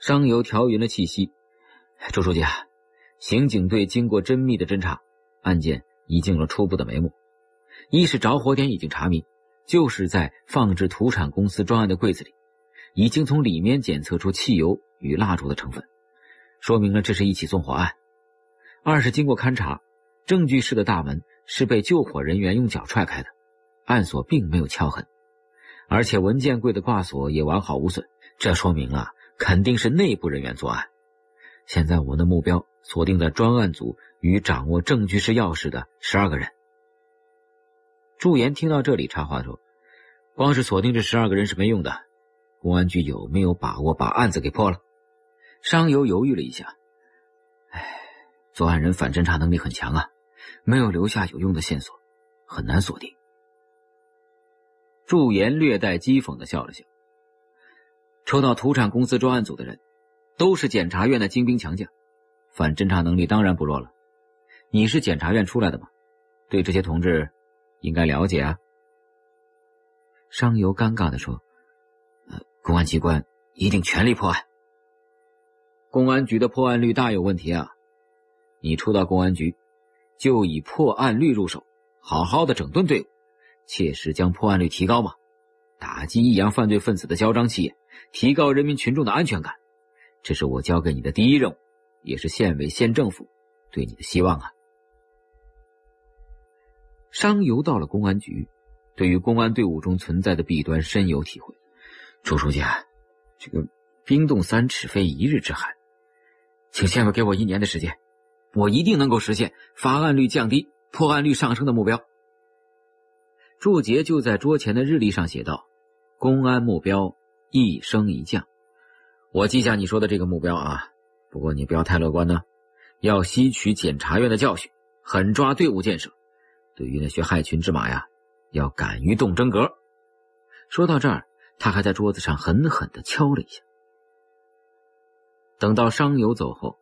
商游调匀了气息，周书记啊，刑警队经过缜密的侦查，案件已经有了初步的眉目。一是着火点已经查明，就是在放置土产公司专案的柜子里，已经从里面检测出汽油与蜡烛的成分，说明了这是一起纵火案。二是经过勘查，证据室的大门是被救火人员用脚踹开的，暗锁并没有敲痕，而且文件柜的挂锁也完好无损，这说明了肯定是内部人员作案。现在我们的目标锁定在专案组与掌握证据室钥匙的12个人。祝岩听到这里插话说，光是锁定这12个人是没用的，公安局有没有把握把案子给破了？商游犹豫了一下，作案人反侦查能力很强啊，没有留下有用的线索，很难锁定。祝岩略带讥讽地笑了笑，抽到土产公司专案组的人都是检察院的精兵强将，反侦查能力当然不弱了。你是检察院出来的吗？对这些同志应该了解啊。商游尴尬地说，公安机关一定全力破案。公安局的破案率大有问题啊，你初到公安局就以破案率入手，好好的整顿队伍，切实将破案率提高嘛，打击一洋犯罪分子的嚣张气焰，提高人民群众的安全感，这是我交给你的第一任务，也是县委县政府对你的希望啊。商游到了公安局，对于公安队伍中存在的弊端深有体会。周书记啊，这个冰冻三尺非一日之寒，请县委给我1年的时间，我一定能够实现发案率降低、破案率上升的目标。祝杰就在桌前的日历上写道，公安目标一升一降。我记下你说的这个目标啊，不过你不要太乐观呢，要吸取检察院的教训，狠抓队伍建设，对于那些害群之马呀，要敢于动真格。说到这儿，他还在桌子上狠狠地敲了一下。等到商游走后，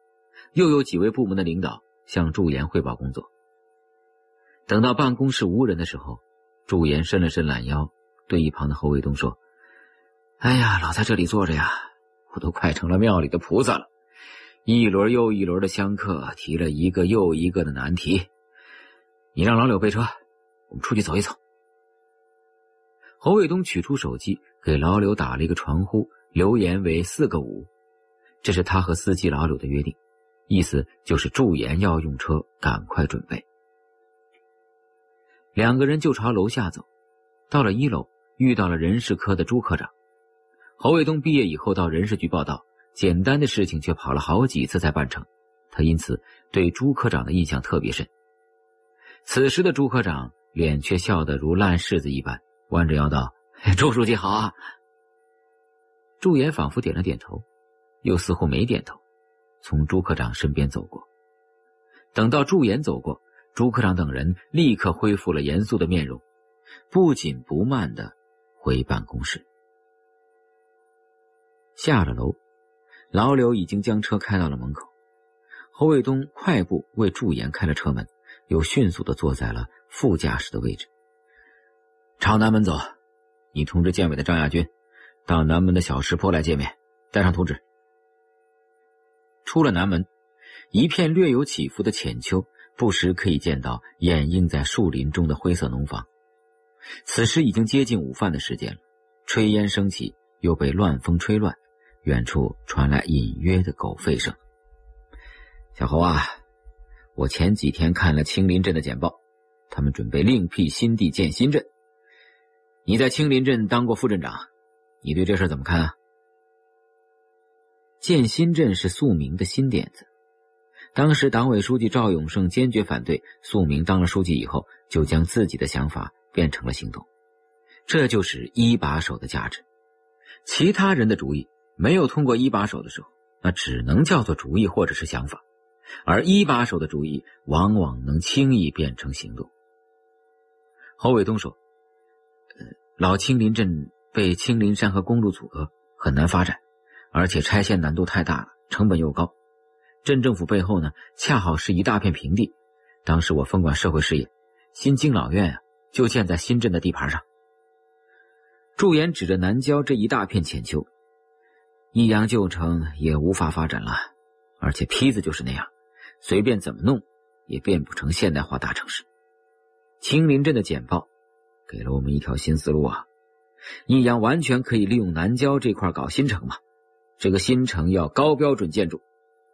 又有几位部门的领导向祝岩汇报工作。等到办公室无人的时候，祝岩伸了伸懒腰，对一旁的侯卫东说，哎呀，老在这里坐着呀，我都快成了庙里的菩萨了，一轮又一轮的香客提了一个又一个的难题，你让老柳备车，我们出去走一走。侯卫东取出手机给老柳打了一个传呼，留言为4个5，这是他和司机老柳的约定，意思就是祝岩要用车，赶快准备。两个人就朝楼下走，到了1楼，遇到了人事科的朱科长。侯卫东毕业以后到人事局报道，简单的事情却跑了好几次才办成，他因此对朱科长的印象特别深。此时的朱科长脸却笑得如烂柿子一般，弯着腰道，周书记好啊。祝岩仿佛点了点头，又似乎没点头，从朱科长身边走过。等到祝岩走过，朱科长等人立刻恢复了严肃的面容，不紧不慢地回办公室。下了楼，老柳已经将车开到了门口，侯卫东快步为祝妍开了车门，又迅速地坐在了副驾驶的位置。朝南门走，你通知建委的张亚军，到南门的小石坡来见面，带上图纸。出了南门，一片略有起伏的浅丘，不时可以见到掩映在树林中的灰色农房。此时已经接近午饭的时间了，炊烟升起，又被乱风吹乱，远处传来隐约的狗吠声。小侯啊，我前几天看了青林镇的简报，他们准备另辟新地建新镇。你在青林镇当过副镇长，你对这事怎么看啊？建新镇是宿明的新点子，当时党委书记赵永胜坚决反对，宿明当了书记以后，就将自己的想法变成了行动，这就是一把手的价值。其他人的主意没有通过一把手的时候，那只能叫做主意或者是想法，而一把手的主意往往能轻易变成行动。侯卫东说，老青林镇被青林山和公路阻隔，很难发展，而且拆迁难度太大了，成本又高。镇政府背后呢，恰好是一大片平地，当时我分管社会事业，新敬老院啊就建在新镇的地盘上。祝妍指着南郊这一大片浅丘，益阳旧城也无法发展了，而且坯子就是那样，随便怎么弄也变不成现代化大城市。青林镇的简报给了我们一条新思路啊，益阳完全可以利用南郊这块搞新城嘛。这个新城要高标准建筑，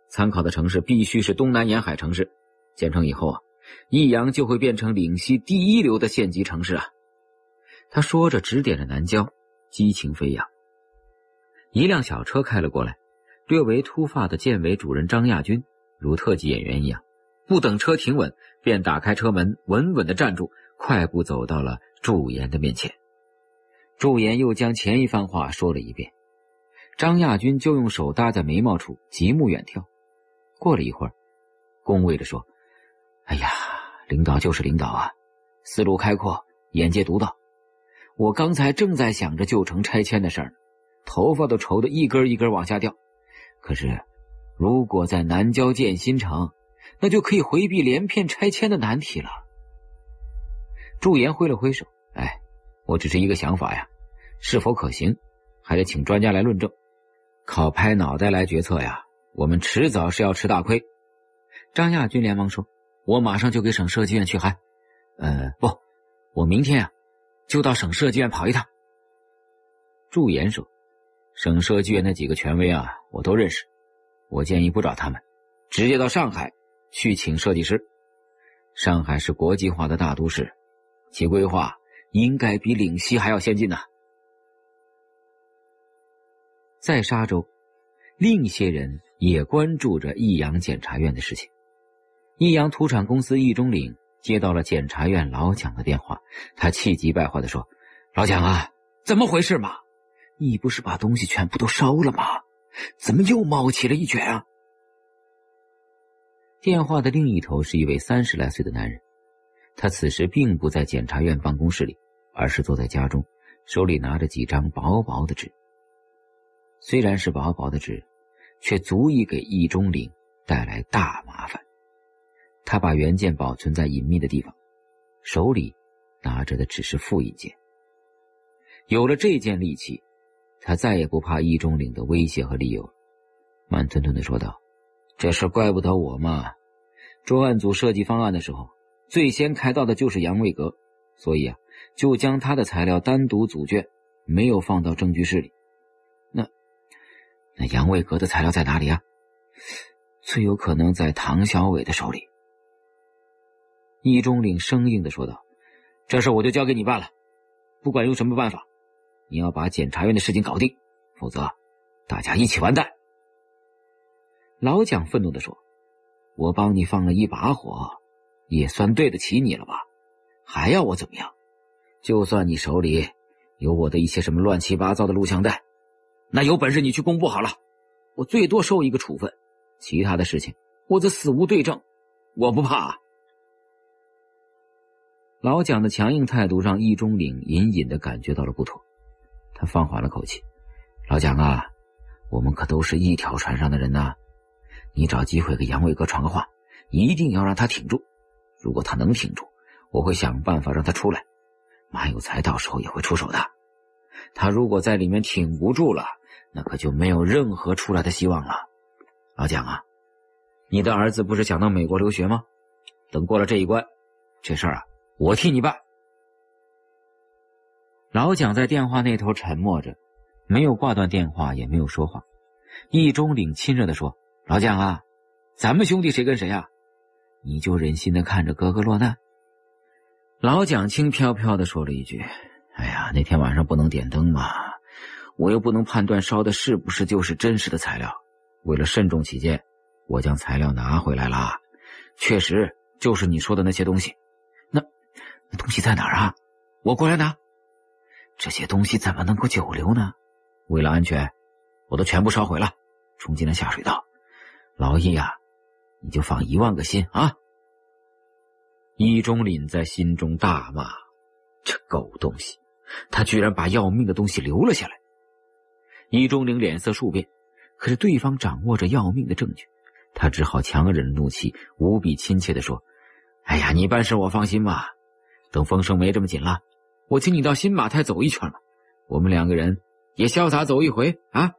参考的城市必须是东南沿海城市，建成以后啊，益阳就会变成岭西第一流的县级城市啊。他说着指点着南郊，激情飞扬。一辆小车开了过来，略为秃发的建委主任张亚军如特技演员一样，不等车停稳便打开车门，稳稳地站住，快步走到了祝妍的面前。祝妍又将前一番话说了一遍，张亚军就用手搭在眉毛处极目远眺。过了一会儿，恭维着说，哎呀，领导就是领导啊，思路开阔，眼界独到。我刚才正在想着旧城拆迁的事儿，头发都愁得一根一根往下掉。可是如果在南郊建新城，那就可以回避连片拆迁的难题了。祝妍挥了挥手，哎，我只是一个想法呀，是否可行还得请专家来论证，靠拍脑袋来决策呀，我们迟早是要吃大亏。张亚军连忙说，我马上就给省设计院去函，不，我明天啊就到省设计院跑一趟。祝妍说，省设计院那几个权威啊我都认识，我建议不找他们，直接到上海去请设计师。上海是国际化的大都市，其规划应该比岭西还要先进呢。在沙州，另一些人也关注着益阳检察院的事情。益阳土产公司易中岭接到了检察院老蒋的电话，他气急败坏地说，老蒋啊，怎么回事嘛，你不是把东西全部都烧了吗？怎么又冒起了一卷啊？电话的另一头是一位30来岁的男人，他此时并不在检察院办公室里，而是坐在家中，手里拿着几张薄薄的纸。虽然是薄薄的纸，却足以给易中岭带来大麻烦。他把原件保存在隐秘的地方，手里拿着的只是复印件。有了这件利器，他再也不怕易中岭的威胁和利诱了。慢吞吞地说道，这事怪不得我嘛，专案组设计方案的时候，最先开到的就是杨卫阁，所以啊，就将他的材料单独组卷，没有放到证据室里。那杨卫阁的材料在哪里啊？最有可能在唐小伟的手里。易中岭生硬地说道，这事我就交给你办了，不管用什么办法，你要把检察院的事情搞定，否则大家一起完蛋。老蒋愤怒地说，我帮你放了一把火，也算对得起你了吧，还要我怎么样？就算你手里有我的一些什么乱七八糟的录像带，那有本事你去公布好了，我最多受一个处分，其他的事情我则死无对证，我不怕啊。老蒋的强硬态度让易中岭隐隐地感觉到了不妥，他放缓了口气，老蒋啊，我们可都是一条船上的人呐。你找机会给杨伟哥传个话，一定要让他挺住。如果他能挺住，我会想办法让他出来。马有才到时候也会出手的。他如果在里面挺不住了，那可就没有任何出来的希望了。老蒋啊，你的儿子不是想到美国留学吗？等过了这一关，这事儿啊，我替你办。老蒋在电话那头沉默着，没有挂断电话，也没有说话。易中领亲热地说：“老蒋啊，咱们兄弟谁跟谁啊？你就忍心的看着哥哥落难？”老蒋轻飘飘地说了一句：“哎呀，那天晚上不能点灯嘛，我又不能判断烧的是不是就是真实的材料。为了慎重起见，我将材料拿回来了，确实就是你说的那些东西。那东西在哪儿啊？我过来拿。”这些东西怎么能够久留呢？为了安全，我都全部烧毁了，冲进了下水道。劳役啊，你就放10000个心啊！易中林在心中大骂：“这狗东西，他居然把要命的东西留了下来！”易中林脸色数变，可是对方掌握着要命的证据，他只好强忍怒气，无比亲切地说：“哎呀，你办事我放心吧，等风声没这么紧了。”我请你到新马泰走一圈吧，我们两个人也潇洒走一回啊！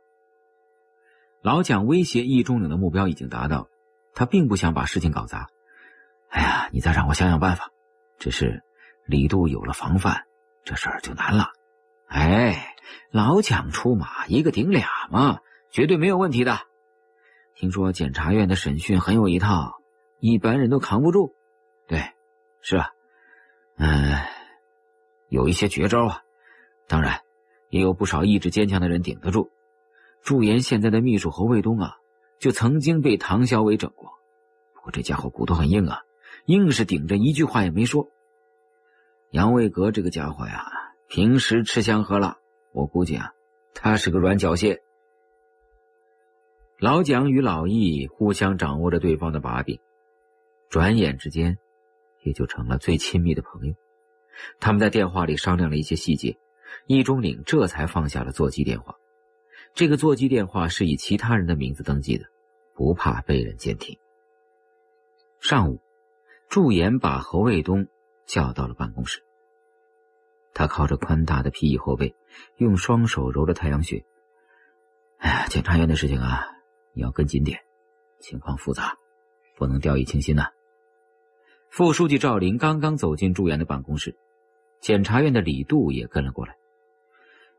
老蒋威胁易中岭的目标已经达到了，他并不想把事情搞砸。哎呀，你再让我想想办法。只是李杜有了防范，这事儿就难了。哎，老蒋出马一个顶俩嘛，绝对没有问题的。听说检察院的审讯很有一套，一般人都扛不住。对，是啊，有一些绝招啊，当然也有不少意志坚强的人顶得住。驻颜现在的秘书侯卫东啊，就曾经被唐小伟整过，不过这家伙骨头很硬啊，硬是顶着一句话也没说。杨卫革这个家伙呀，平时吃香喝辣，我估计啊，他是个软脚蟹。老蒋与老易互相掌握着对方的把柄，转眼之间也就成了最亲密的朋友。他们在电话里商量了一些细节，易中岭这才放下了座机电话。这个座机电话是以其他人的名字登记的，不怕被人监听。上午，驻颜把侯卫东叫到了办公室。他靠着宽大的皮衣后背，用双手揉着太阳穴。哎呀，检察院的事情啊，你要跟紧点，情况复杂，不能掉以轻心呐。副书记赵林刚刚走进驻颜的办公室，检察院的李杜也跟了过来。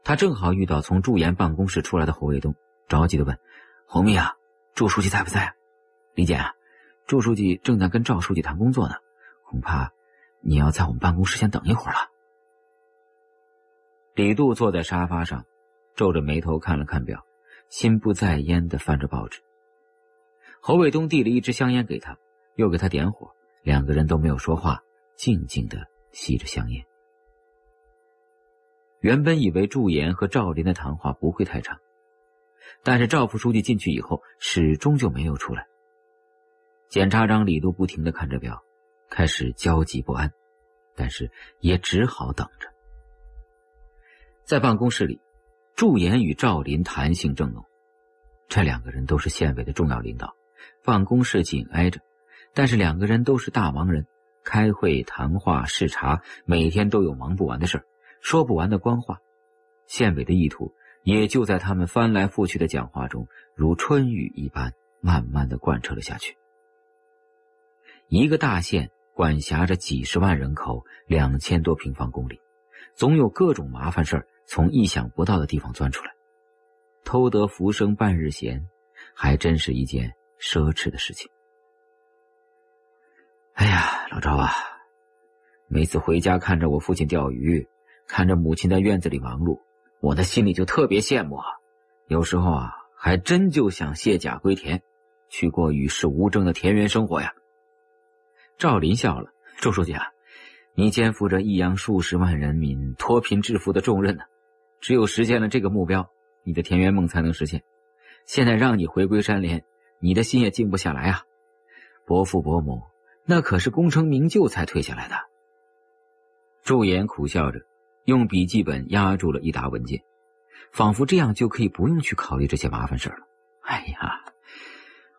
他正好遇到从驻颜办公室出来的侯卫东，着急地问：“侯秘啊，祝书记在不在啊？李检啊，祝书记正在跟赵书记谈工作呢，恐怕你要在我们办公室先等一会儿了。”李杜坐在沙发上，皱着眉头看了看表，心不在焉地翻着报纸。侯卫东递了一支香烟给他，又给他点火，两个人都没有说话，静静地吸着香烟。原本以为驻颜和赵林的谈话不会太长，但是赵副书记进去以后始终就没有出来。检察长李杜不停地看着表，开始焦急不安，但是也只好等着。在办公室里，驻颜与赵林谈性正浓，这两个人都是县委的重要领导，办公室紧挨着，但是两个人都是大忙人，开会、谈话、视察，每天都有忙不完的事儿，说不完的官话。县委的意图也就在他们翻来覆去的讲话中，如春雨一般慢慢地贯彻了下去。一个大县管辖着几十万人口，2000多平方公里，总有各种麻烦事儿从意想不到的地方钻出来。偷得浮生半日闲，还真是一件奢侈的事情。哎呀，老赵啊，每次回家看着我父亲钓鱼，看着母亲在院子里忙碌，我的心里就特别羡慕啊。有时候啊，还真就想卸甲归田，去过与世无争的田园生活呀。赵林笑了：“周书记啊，你肩负着益阳数十万人民脱贫致富的重任呢，只有实现了这个目标，你的田园梦才能实现。现在让你回归山林，你的心也静不下来啊。伯父伯母那可是功成名就才退下来的。”驻颜苦笑着，用笔记本压住了一沓文件，仿佛这样就可以不用去考虑这些麻烦事了。哎呀，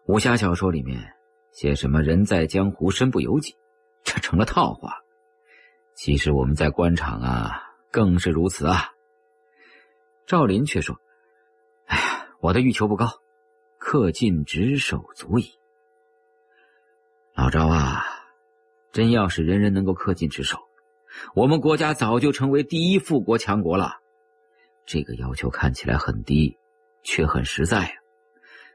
武侠小说里面写什么人在江湖身不由己，这成了套话。其实我们在官场啊，更是如此啊。赵林却说：“哎呀，我的欲求不高，恪尽职守足矣。”老赵啊，真要是人人能够恪尽职守，我们国家早就成为第一富国强国了。这个要求看起来很低，却很实在啊，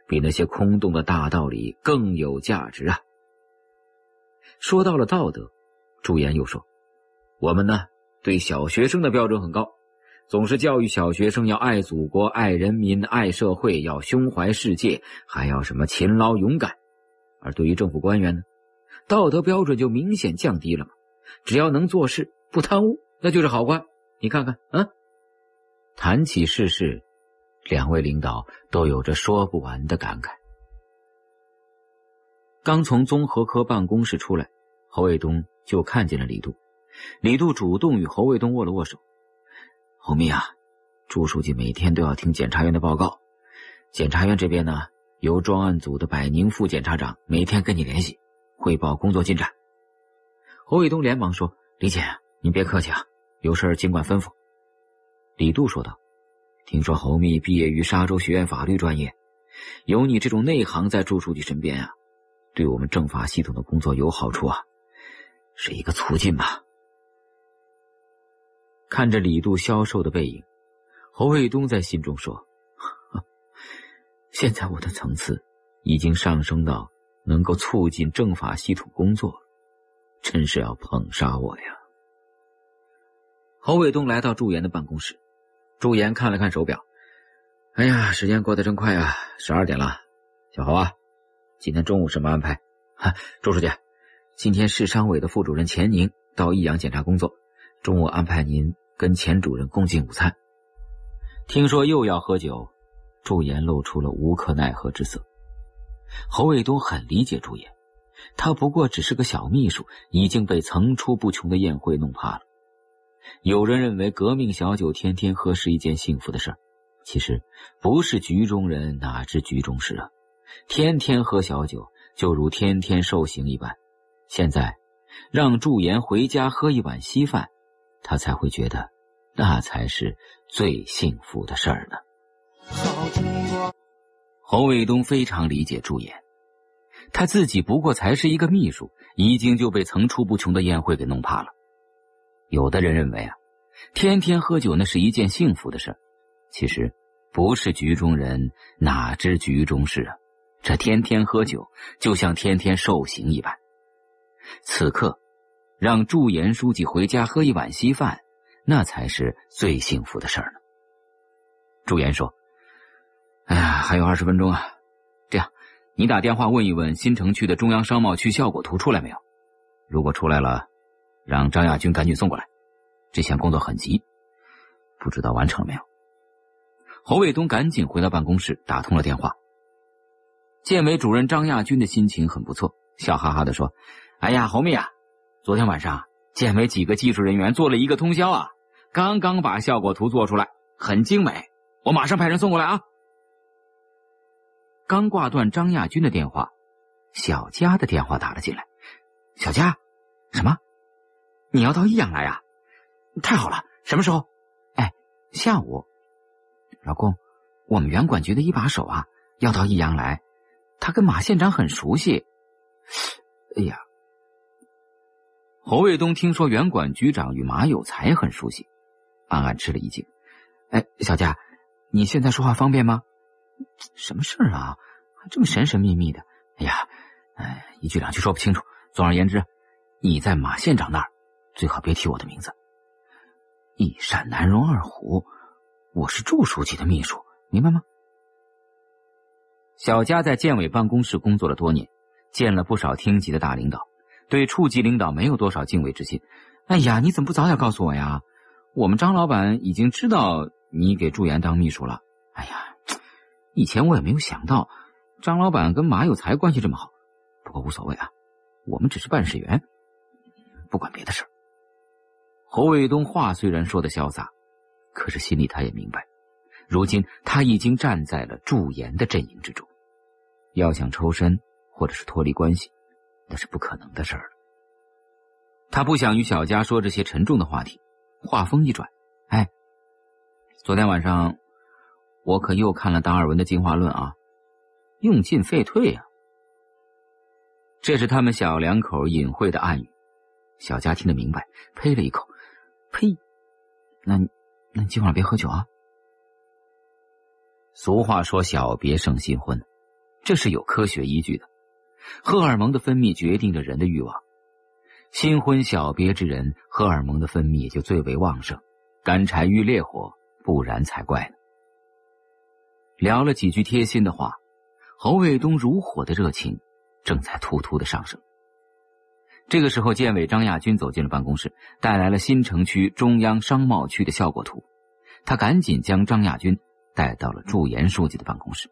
比那些空洞的大道理更有价值啊。说到了道德，朱颜又说：“我们呢，对小学生的标准很高，总是教育小学生要爱祖国、爱人民、爱社会，要胸怀世界，还要什么勤劳勇敢。而对于政府官员呢，道德标准就明显降低了嘛。只要能做事不贪污，那就是好官。你看看啊。”谈起世事，两位领导都有着说不完的感慨。刚从综合科办公室出来，侯卫东就看见了李杜。李杜主动与侯卫东握了握手。“侯秘啊，朱书记每天都要听检察院的报告，检察院这边呢，由专案组的百宁副检察长每天跟你联系，汇报工作进展。”侯卫东连忙说：“李姐，您别客气啊，有事尽管吩咐。”李杜说道：“听说侯秘毕业于沙洲学院法律专业，有你这种内行在朱书记身边啊，对我们政法系统的工作有好处啊，是一个促进吧。”看着李杜消瘦的背影，侯卫东在心中说：“现在我的层次已经上升到能够促进政法系统工作，真是要捧杀我呀。”侯卫东来到朱颜的办公室，朱颜看了看手表：“哎呀，时间过得真快啊，12点了。小侯啊，今天中午什么安排？”“周书记，今天市商委的副主任钱宁到益阳检查工作，中午安排您跟钱主任共进午餐。”听说又要喝酒，朱颜露出了无可奈何之色。侯卫东很理解朱颜，他不过只是个小秘书，已经被层出不穷的宴会弄怕了。有人认为革命小酒天天喝是一件幸福的事儿，其实不是局中人哪知局中事啊！天天喝小酒就如天天受刑一般。现在让朱颜回家喝一碗稀饭，他才会觉得那才是最幸福的事儿呢。侯卫东非常理解朱颜，他自己不过才是一个秘书，已经就被层出不穷的宴会给弄怕了。有的人认为啊，天天喝酒那是一件幸福的事，其实不是局中人哪知局中事啊，这天天喝酒就像天天受刑一般。此刻让朱颜书记回家喝一碗稀饭，那才是最幸福的事呢。朱颜说：“哎呀，还有20分钟啊，这样你打电话问一问新城区的中央商贸区效果图出来没有，如果出来了让张亚军赶紧送过来，这项工作很急，不知道完成了没有。”侯卫东赶紧回到办公室打通了电话。建委主任张亚军的心情很不错，笑哈哈地说：“哎呀，侯秘啊，昨天晚上建委几个技术人员做了一个通宵啊，刚刚把效果图做出来，很精美，我马上派人送过来啊。”刚挂断张亚军的电话，小佳的电话打了进来：“小佳，什么？你要到益阳来啊？太好了，什么时候？”“哎，下午。”“老公，我们原管局的一把手啊，要到益阳来，他跟马县长很熟悉。”“哎呀。”侯卫东听说原管局长与马有才很熟悉，暗暗吃了一惊。“哎，小佳，你现在说话方便吗？什么事儿啊？还这么神神秘秘的。哎呀，一句两句说不清楚。总而言之，你在马县长那儿最好别提我的名字。一山难容二虎，我是朱书记的秘书，明白吗？”小佳在建委办公室工作了多年，见了不少厅级的大领导，对处级领导没有多少敬畏之心。“哎呀，你怎么不早点告诉我呀？我们张老板已经知道你给朱颜当秘书了。哎呀，以前我也没有想到张老板跟马有才关系这么好，不过无所谓啊，我们只是办事员，不管别的事。”侯卫东话虽然说的潇洒，可是心里他也明白，如今他已经站在了驻颜的阵营之中，要想抽身或者是脱离关系，那是不可能的事儿了。他不想与小佳说这些沉重的话题，话锋一转，哎，昨天晚上我可又看了达尔文的进化论啊，用进废退啊。这是他们小两口隐晦的暗语，小佳听得明白，呸了一口，呸，那你今晚别喝酒啊。俗话说小别胜新婚，这是有科学依据的，荷尔蒙的分泌决定着人的欲望，新婚小别之人，荷尔蒙的分泌也就最为旺盛，干柴遇烈火，不然才怪呢。聊了几句贴心的话，侯卫东如火的热情正在突突的上升。这个时候，建委张亚军走进了办公室，带来了新城区中央商贸区的效果图。他赶紧将张亚军带到了驻颜书记的办公室。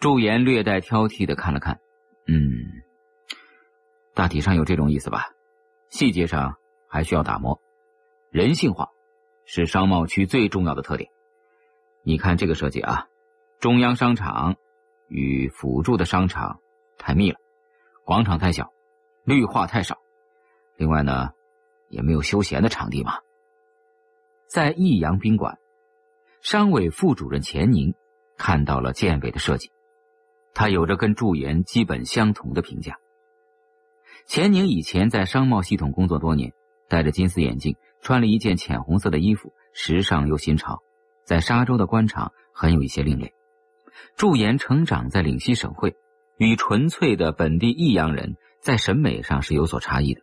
驻颜略带挑剔的看了看，大体上有这种意思吧，细节上还需要打磨。人性化是商贸区最重要的特点。你看这个设计啊，中央商场与辅助的商场太密了，广场太小，绿化太少，另外呢也没有休闲的场地嘛。在益阳宾馆，商委副主任钱宁看到了建委的设计，他有着跟驻颜基本相同的评价。钱宁以前在商贸系统工作多年，戴着金丝眼镜，穿了一件浅红色的衣服，时尚又新潮，在沙洲的官场很有一些另类。驻颜成长在岭西省会，与纯粹的本地益阳人在审美上是有所差异的。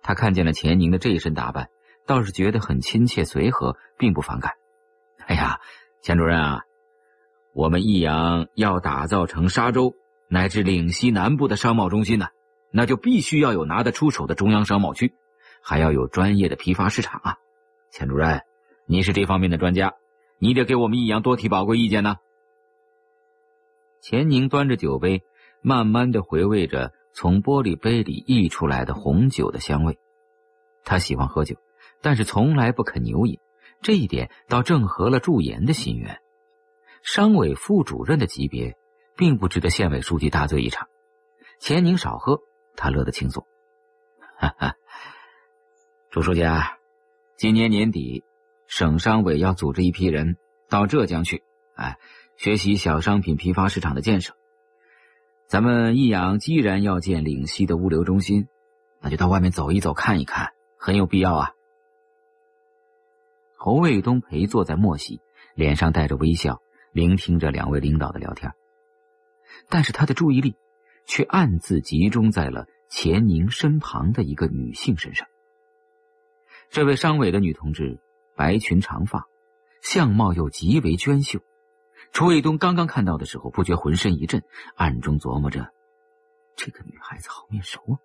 他看见了钱宁的这一身打扮，倒是觉得很亲切随和，并不反感。哎呀，钱主任啊，我们益阳要打造成沙洲乃至岭西南部的商贸中心呢，那就必须要有拿得出手的中央商贸区，还要有专业的批发市场啊。钱主任，您是这方面的专家，你得给我们益阳多提宝贵意见呢。钱宁端着酒杯，慢慢地回味着从玻璃杯里溢出来的红酒的香味。他喜欢喝酒，但是从来不肯牛饮，这一点倒正合了驻颜的心愿。商委副主任的级别并不值得县委书记大醉一场，钱宁少喝，他乐得轻松。哈哈，朱书记啊，今年年底省商委要组织一批人到浙江去，学习小商品批发市场的建设。咱们益阳既然要建岭西的物流中心，那就到外面走一走看一看，很有必要啊。侯卫东陪坐在末席，脸上带着微笑，聆听着两位领导的聊天。但是他的注意力却暗自集中在了钱宁身旁的一个女性身上。这位商委的女同志白裙长发，相貌又极为娟秀。楚卫东刚刚看到的时候，不觉浑身一震，暗中琢磨着，这个女孩子好面熟啊，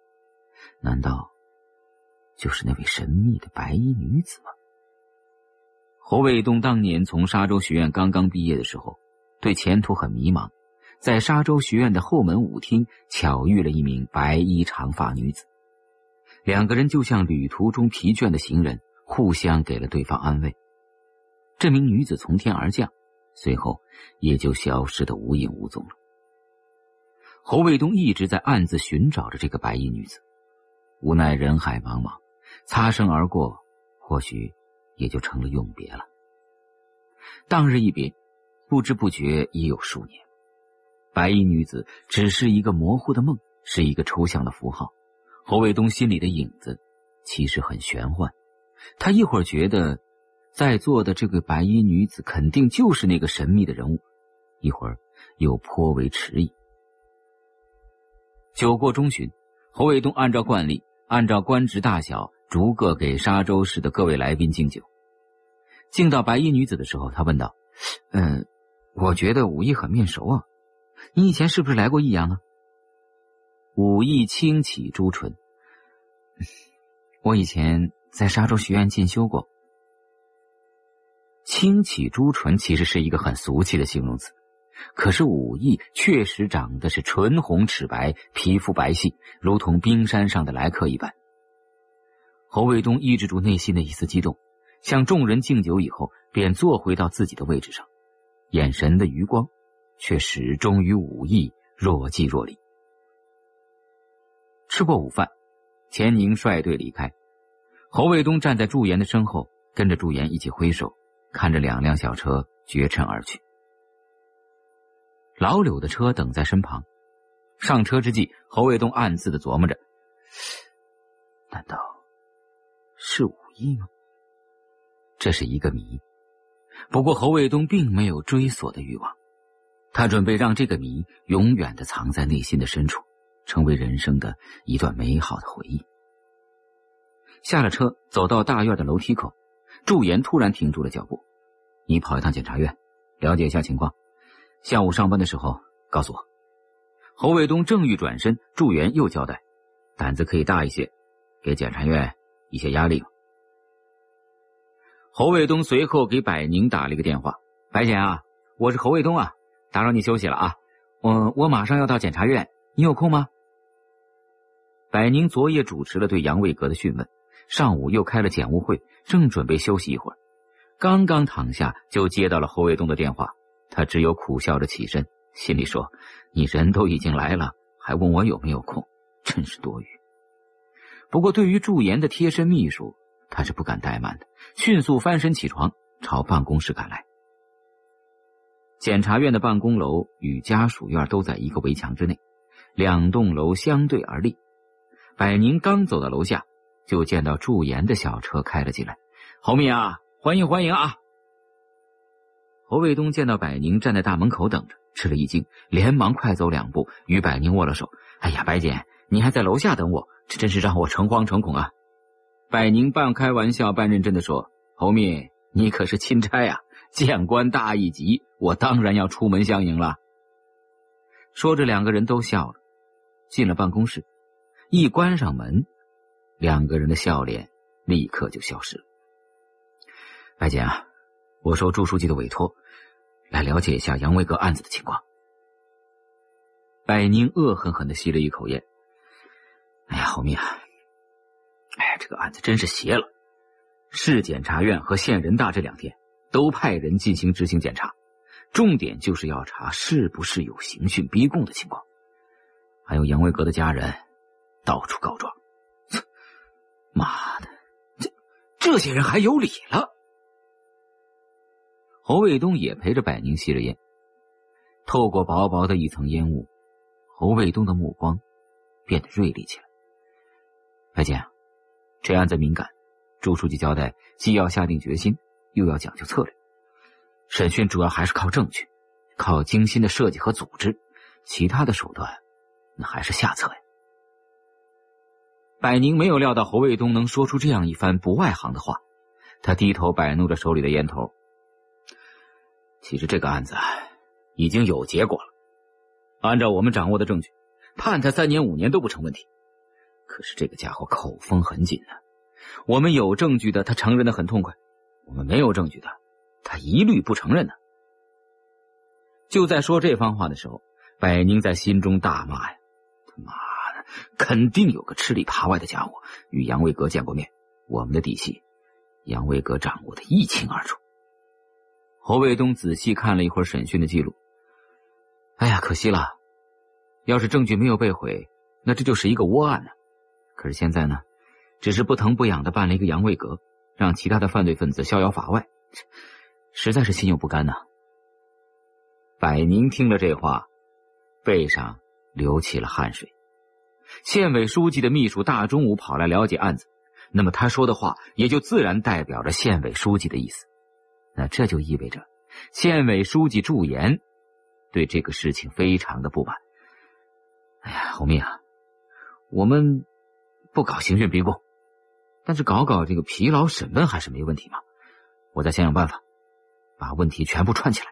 难道就是那位神秘的白衣女子吗？侯卫东当年从沙洲学院刚刚毕业的时候，对前途很迷茫，在沙洲学院的后门舞厅巧遇了一名白衣长发女子，两个人就像旅途中疲倦的行人，互相给了对方安慰。这名女子从天而降，随后也就消失得无影无踪了。侯卫东一直在暗自寻找着这个白衣女子，无奈人海茫茫，擦身而过，或许也就成了永别了。当日一别，不知不觉已有数年，白衣女子只是一个模糊的梦，是一个抽象的符号。侯卫东心里的影子其实很玄幻，他一会儿觉得在座的这个白衣女子肯定就是那个神秘的人物，一会儿又颇为迟疑。酒过中旬，侯卫东按照惯例，按照官职大小，逐个给沙洲市的各位来宾敬酒。敬到白衣女子的时候，他问道，我觉得武艺很面熟啊，你以前是不是来过益阳啊？武艺轻启朱唇，我以前在沙洲学院进修过。轻启朱唇其实是一个很俗气的形容词，可是武艺确实长得是唇红齿白，皮肤白皙，如同冰山上的来客一般。侯卫东抑制住内心的一丝激动，向众人敬酒以后，便坐回到自己的位置上，眼神的余光却始终与武艺若即若离。吃过午饭，钱宁率队离开，侯卫东站在祝岩的身后，跟着祝岩一起挥手，看着两辆小车绝尘而去。老柳的车等在身旁，上车之际，侯卫东暗自的琢磨着，难道是武艺吗？这是一个谜，不过侯卫东并没有追索的欲望，他准备让这个谜永远的藏在内心的深处，成为人生的一段美好的回忆。下了车，走到大院的楼梯口，祝岩突然停住了脚步，你跑一趟检察院，了解一下情况，下午上班的时候告诉我。侯卫东正欲转身，祝岩又交代，胆子可以大一些，给检察院一些压力吧。侯卫东随后给百宁打了一个电话，白检啊，我是侯卫东啊，打扰你休息了啊，我马上要到检察院，你有空吗？百宁昨夜主持了对杨卫阁的讯问，上午又开了检务会，正准备休息一会儿，刚刚躺下就接到了侯卫东的电话，他只有苦笑着起身，心里说，你人都已经来了，还问我有没有空，真是多余。不过对于祝岩的贴身秘书，他是不敢怠慢的，迅速翻身起床，朝办公室赶来。检察院的办公楼与家属院都在一个围墙之内，两栋楼相对而立。百宁刚走到楼下，就见到祝岩的小车开了进来，侯敏啊，欢迎欢迎啊。侯卫东见到百宁站在大门口等着，吃了一惊，连忙快走两步，与百宁握了手，哎呀，白姐，你还在楼下等我，这真是让我诚惶诚恐啊。百宁半开玩笑半认真地说，侯敏，你可是钦差啊，见官大一级，我当然要出门相迎了。说着两个人都笑了，进了办公室，一关上门，两个人的笑脸立刻就消失了。白姐啊，我受祝书记的委托，来了解一下杨卫阁案子的情况。百宁恶狠狠地吸了一口烟，哎呀，侯密啊，哎呀，这个案子真是邪了，市检察院和县人大这两天都派人进行执行检查，重点就是要查是不是有刑讯逼供的情况，还有杨卫阁的家人到处告状。妈的，这些人还有理了。侯卫东也陪着百宁吸着烟，透过薄薄的一层烟雾，侯卫东的目光变得锐利起来。白姐，这案子敏感，朱书记交代，既要下定决心，又要讲究策略。审讯主要还是靠证据，靠精心的设计和组织，其他的手段那还是下策呀。百宁没有料到侯卫东能说出这样一番不外行的话，他低头摆弄着手里的烟头。其实这个案子已经有结果了，按照我们掌握的证据，判他3年5年都不成问题。可是这个家伙口风很紧啊，我们有证据的他承认的很痛快，我们没有证据的他一律不承认呢。就在说这番话的时候，百宁在心中大骂呀，他妈的，肯定有个吃里扒外的家伙与杨卫阁见过面，我们的底细杨卫阁掌握的一清二楚。侯卫东仔细看了一会儿审讯的记录，哎呀，可惜了，要是证据没有被毁，那这就是一个窝案呢。可是现在呢，只是不疼不痒的办了一个杨卫阁，让其他的犯罪分子逍遥法外，实在是心有不甘呐。百宁听了这话，背上流起了汗水。县委书记的秘书大中午跑来了解案子，那么他说的话也就自然代表着县委书记的意思。那这就意味着县委书记祝岩对这个事情非常的不满。哎呀，侯密啊，我们不搞刑讯逼供，但是搞这个疲劳审问还是没问题嘛。我再想想办法，把问题全部串起来，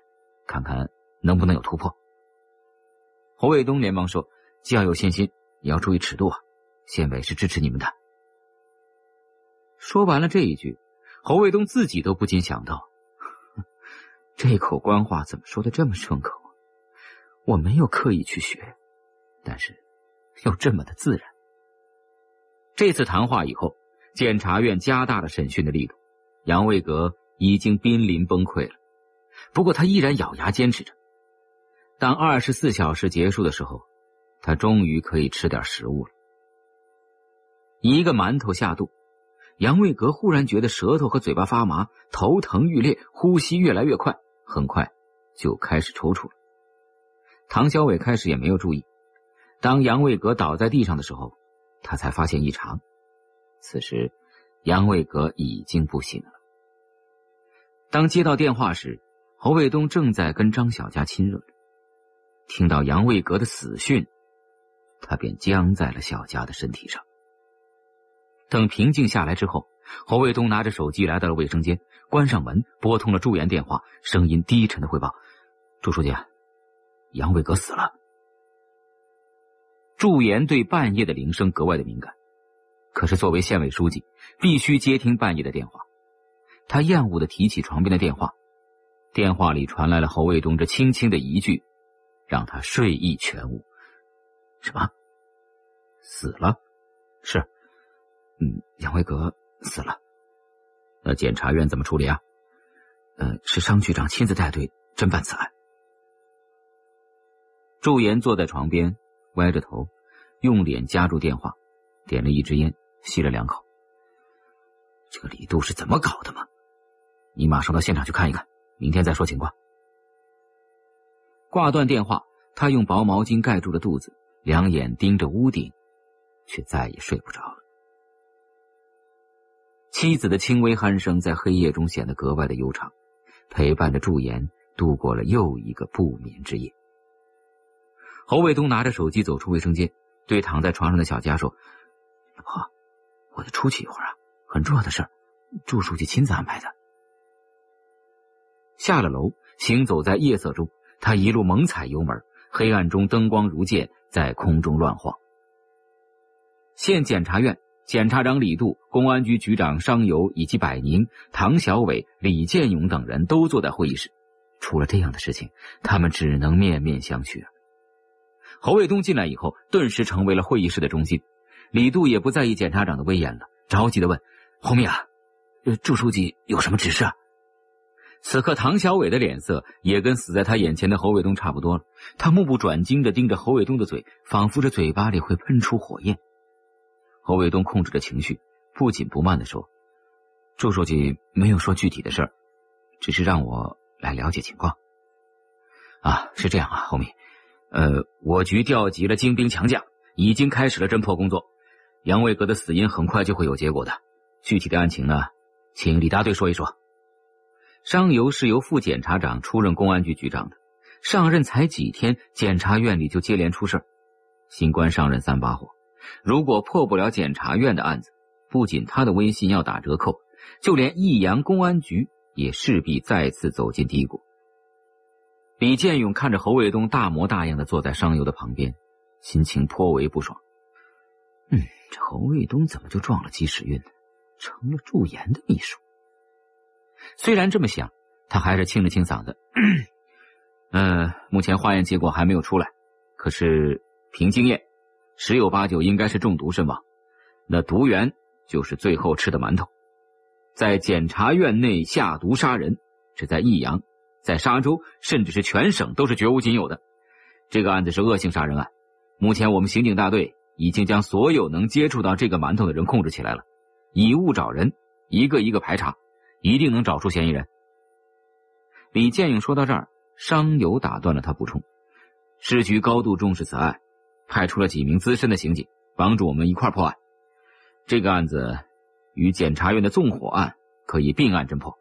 看看能不能有突破。侯卫东连忙说，既要有信心，也要注意尺度啊，县委是支持你们的。说完了这一句，侯卫东自己都不禁想到，这口官话怎么说的这么顺口啊？我没有刻意去学，但是又这么的自然。这次谈话以后，检察院加大了审讯的力度，杨卫阁已经濒临崩溃了。不过他依然咬牙坚持着。当24小时结束的时候，他终于可以吃点食物了。一个馒头下肚，杨卫格忽然觉得舌头和嘴巴发麻，头疼欲裂，呼吸越来越快，很快就开始抽搐了。唐小伟开始也没有注意，当杨卫格倒在地上的时候，他才发现异常。此时杨卫格已经不行了。当接到电话时，侯卫东正在跟张小佳亲热。听到杨卫格的死讯，他便僵在了小佳的身体上。等平静下来之后，侯卫东拿着手机来到了卫生间，关上门，拨通了住院电话，声音低沉的汇报：朱书记，杨卫格死了。驻颜对半夜的铃声格外的敏感，可是作为县委书记，必须接听半夜的电话。他厌恶地提起床边的电话，电话里传来了侯卫东这轻轻的一句，让他睡意全无。什么？死了？是，杨卫格死了。那检察院怎么处理啊？是商局长亲自带队侦办此案。驻颜坐在床边，歪着头，用脸夹住电话，点了一支烟，吸了两口。这个李杜是怎么搞的吗？你马上到现场去看一看，明天再说情况。挂断电话，他用薄毛巾盖住了肚子，两眼盯着屋顶，却再也睡不着了。妻子的轻微鼾声在黑夜中显得格外的悠长，陪伴着驻颜度过了又一个不眠之夜。侯卫东拿着手机走出卫生间，对躺在床上的小佳说：老婆，我得出去一会儿啊，很重要的事儿，朱书记亲自安排的。下了楼，行走在夜色中，他一路猛踩油门，黑暗中灯光如箭，在空中乱晃。县检察院检察长李杜、公安局局长商游以及百宁、唐小伟、李建勇等人都坐在会议室。除了这样的事情，他们只能面面相觑。侯卫东进来以后，顿时成为了会议室的中心。李杜也不在意检察长的威严了，着急地问：侯秘啊，朱书记有什么指示啊？此刻唐小伟的脸色也跟死在他眼前的侯卫东差不多了，他目不转睛地盯着侯卫东的嘴，仿佛这嘴巴里会喷出火焰。侯卫东控制着情绪，不紧不慢地说：朱书记没有说具体的事儿，只是让我来了解情况。啊，是这样啊，侯秘，我局调集了精兵强将，已经开始了侦破工作。杨卫格的死因很快就会有结果的，具体的案情呢，请李大队说一说。商游是由副检察长出任公安局局长的，上任才几天，检察院里就接连出事，新官上任三把火，如果破不了检察院的案子，不仅他的威信要打折扣，就连益阳公安局也势必再次走进低谷。李建勇看着侯卫东大模大样地坐在商游的旁边，心情颇为不爽。这侯卫东怎么就撞了鸡屎运呢？成了驻颜的秘书。虽然这么想，他还是清了清嗓子。目前化验结果还没有出来，可是凭经验，十有八九应该是中毒身亡。那毒源就是最后吃的馒头。在检察院内下毒杀人，是在益阳，在沙州，甚至是全省都是绝无仅有的。这个案子是恶性杀人案，目前我们刑警大队已经将所有能接触到这个馒头的人控制起来了，以物找人，一个一个排查，一定能找出嫌疑人。李建勇说到这儿，商游打断了他补充：市局高度重视此案，派出了几名资深的刑警帮助我们一块破案。这个案子与检察院的纵火案可以并案侦破，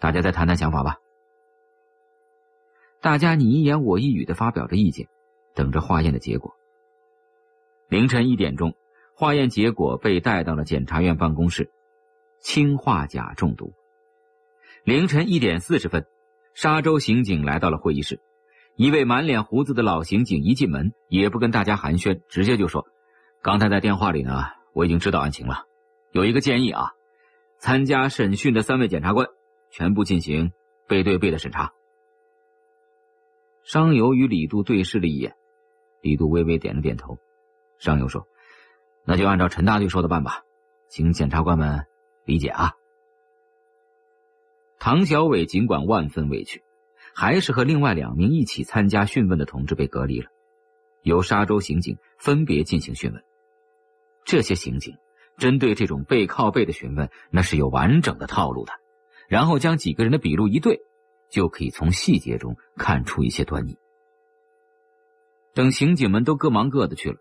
大家再谈谈想法吧。大家你一言我一语地发表着意见，等着化验的结果。凌晨1点钟，化验结果被带到了检察院办公室，氰化钾中毒。凌晨1点40分，沙州刑警来到了会议室，一位满脸胡子的老刑警一进门，也不跟大家寒暄，直接就说：刚才在电话里呢，我已经知道案情了，有一个建议啊，参加审讯的3位检察官全部进行背对背的审查。商游与李杜对视了一眼，李杜微微点了点头。商游说：那就按照陈大队说的办吧，请检察官们理解啊。唐小伟尽管万分委屈，还是和另外2名一起参加讯问的同志被隔离了，由沙州刑警分别进行讯问。这些刑警针对这种背靠背的询问，那是有完整的套路的，然后将几个人的笔录一对，就可以从细节中看出一些端倪。等刑警们都各忙各的去了，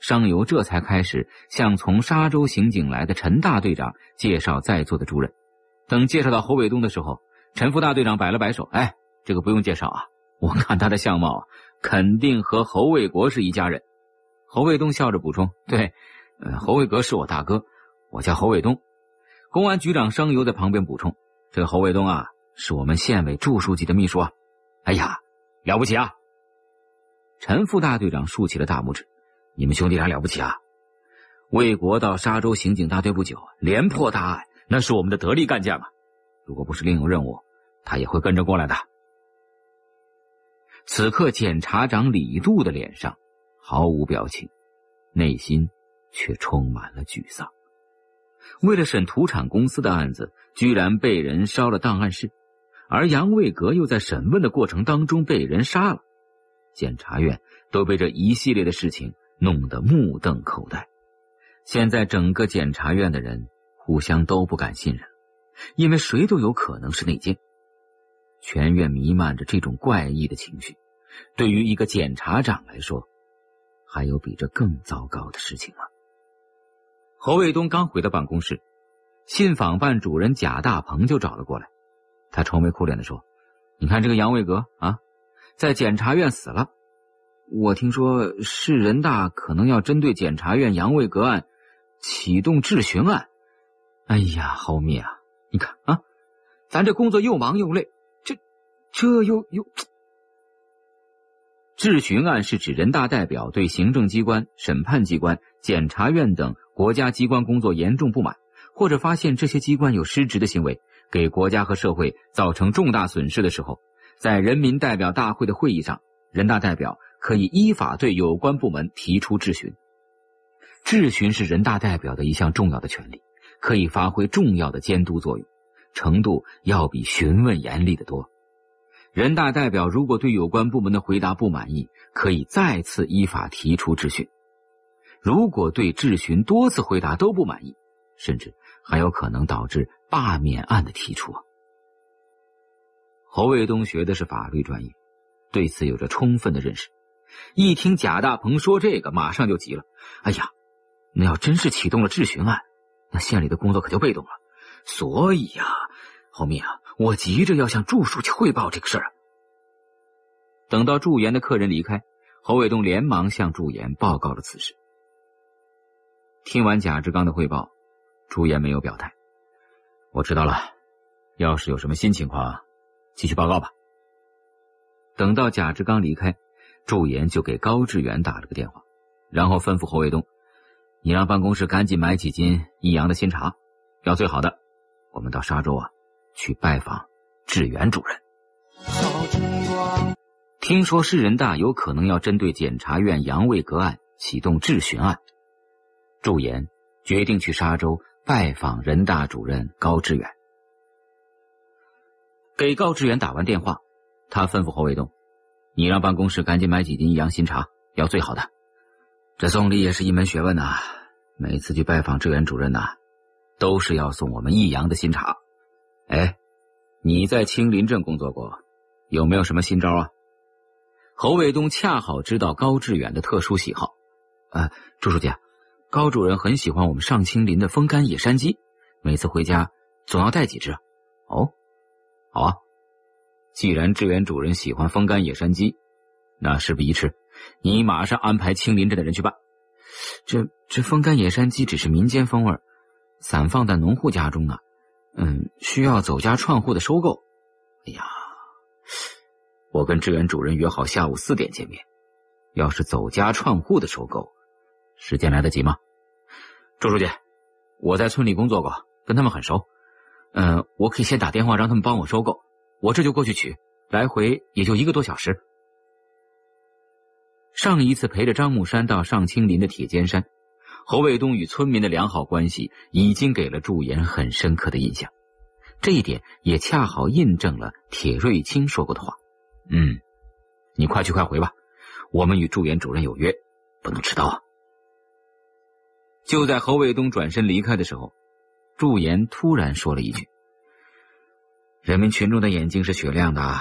上游这才开始向从沙州刑警来的陈大队长介绍在座的诸人。等介绍到侯伟东的时候，陈副大队长摆了摆手，哎，这个不用介绍啊，我看他的相貌啊，肯定和侯卫国是一家人。侯卫东笑着补充，对，侯卫国是我大哥，我叫侯卫东。公安局长商游在旁边补充，这个侯卫东啊，是我们县委驻书记的秘书啊。哎呀，了不起啊。陈副大队长竖起了大拇指，你们兄弟俩了不起啊。卫国到沙州刑警大队不久，连破大案，那是我们的得力干将啊，如果不是另有任务，他也会跟着过来的。此刻检察长李杜的脸上毫无表情，内心却充满了沮丧。为了审土产公司的案子，居然被人烧了档案室，而杨卫革又在审问的过程当中被人杀了，检察院都被这一系列的事情弄得目瞪口呆。现在整个检察院的人互相都不敢信任，因为谁都有可能是内奸。全院弥漫着这种怪异的情绪，对于一个检察长来说，还有比这更糟糕的事情吗？侯卫东刚回到办公室，信访办主任贾大鹏就找了过来，他愁眉苦脸地说，你看这个杨卫革啊，在检察院死了，我听说市人大可能要针对检察院杨卫革案启动质询案。哎呀，侯密啊，你看啊，咱这工作又忙又累，这又质询案是指人大代表对行政机关、审判机关、检察院等国家机关工作严重不满，或者发现这些机关有失职的行为，给国家和社会造成重大损失的时候，在人民代表大会的会议上，人大代表可以依法对有关部门提出质询。质询是人大代表的一项重要的权利，可以发挥重要的监督作用，程度要比询问严厉得多。人大代表如果对有关部门的回答不满意，可以再次依法提出质询。如果对质询多次回答都不满意，甚至还有可能导致罢免案的提出啊。侯卫东学的是法律专业，对此有着充分的认识。一听贾大鹏说这个，马上就急了，哎呀，那要真是启动了质询案，那县里的工作可就被动了。所以呀，侯密啊，我急着要向祝书记汇报这个事儿啊。等到驻研的客人离开，侯卫东连忙向驻研报告了此事。听完贾志刚的汇报，驻研没有表态。我知道了，要是有什么新情况，继续报告吧。等到贾志刚离开，驻研就给高志远打了个电话，然后吩咐侯卫东，你让办公室赶紧买几斤益阳的新茶，要最好的，我们到沙州啊去拜访志远主任。听说市人大有可能要针对检察院杨卫革案启动质询案，驻研决定去沙州拜访人大主任高志远。给高志远打完电话，他吩咐侯卫东，你让办公室赶紧买几斤益阳新茶，要最好的。这送礼也是一门学问啊，每次去拜访志远主任啊，都是要送我们益阳的新茶。哎，你在青林镇工作过，有没有什么新招啊？侯卫东恰好知道高志远的特殊喜好。朱书记啊，高主任很喜欢我们上青林的风干野山鸡，每次回家总要带几只。哦，好啊，既然志远主任喜欢风干野山鸡，那事不宜迟，你马上安排青林镇的人去办。这风干野山鸡只是民间风味，散放在农户家中呢，需要走家串户的收购。哎呀，我跟志远主任约好下午4点见面，要是走家串户的收购，时间来得及吗？周书记，我在村里工作过，跟他们很熟，我可以先打电话让他们帮我收购，我这就过去取，来回也就1个多小时。上一次陪着张木山到上青林的铁尖山，侯卫东与村民的良好关系已经给了驻研很深刻的印象，这一点也恰好印证了铁瑞清说过的话。你快去快回吧，我们与驻园主任有约，不能迟到啊。就在侯卫东转身离开的时候，驻园突然说了一句：“人民群众的眼睛是雪亮的，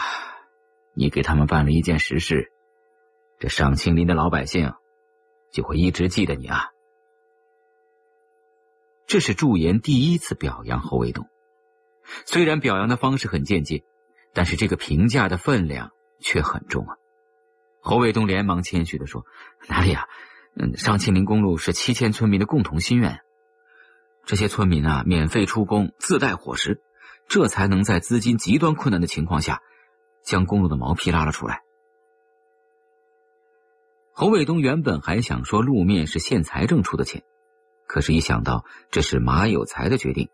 你给他们办了一件实事，这赏清林的老百姓就会一直记得你啊。”这是驻园第一次表扬侯卫东，虽然表扬的方式很间接，但是这个评价的分量却很重啊。侯卫东连忙谦虚地说：“哪里啊，上清林公路是7000村民的共同心愿，这些村民啊免费出工，自带伙食，这才能在资金极端困难的情况下将公路的毛坯拉了出来。”侯卫东原本还想说路面是县财政出的钱，可是一想到这是马有才的决定，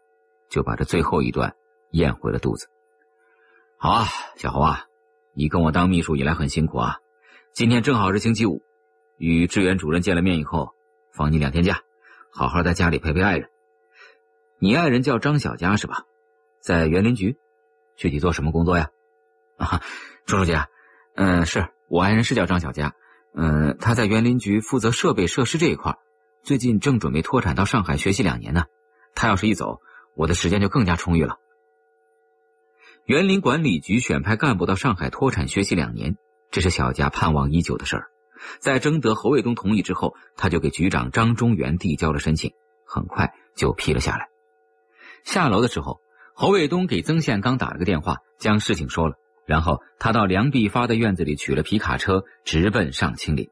就把这最后一段咽回了肚子。好啊，小侯啊，你跟我当秘书以来很辛苦啊，今天正好是星期五，与志远主任见了面以后，放你2天假，好好在家里陪陪爱人。你爱人叫张小佳是吧？在园林局，具体做什么工作呀？啊，朱书记啊，是我爱人是叫张小佳，他在园林局负责设备设施这一块，最近正准备脱产到上海学习2年呢，他要是一走，我的时间就更加充裕了。园林管理局选派干部到上海脱产学习2年，这是小佳盼望已久的事儿。在征得侯卫东同意之后，他就给局长张中原递交了申请，很快就批了下来。下楼的时候，侯卫东给曾宪刚打了个电话，将事情说了，然后他到梁必发的院子里取了皮卡车，直奔上清林。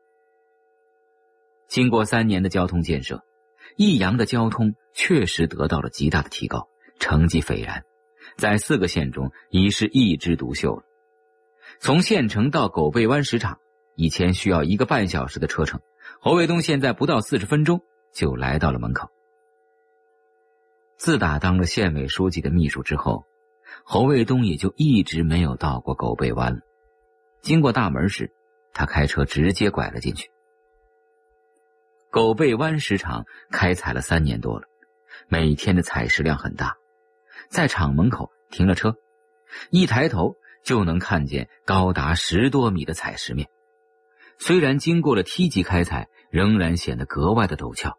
经过3年的交通建设，益阳的交通确实得到了极大的提高，成绩斐然，在4个县中已是一枝独秀了。从县城到狗背湾石场，以前需要1个半小时的车程，侯卫东现在不到40分钟就来到了门口。自打当了县委书记的秘书之后，侯卫东也就一直没有到过狗背湾了。经过大门时，他开车直接拐了进去。狗背湾石场开采了3年多了，每天的采石量很大。在厂门口停了车，一抬头就能看见高达10多米的采石面，虽然经过了梯级开采，仍然显得格外的陡峭。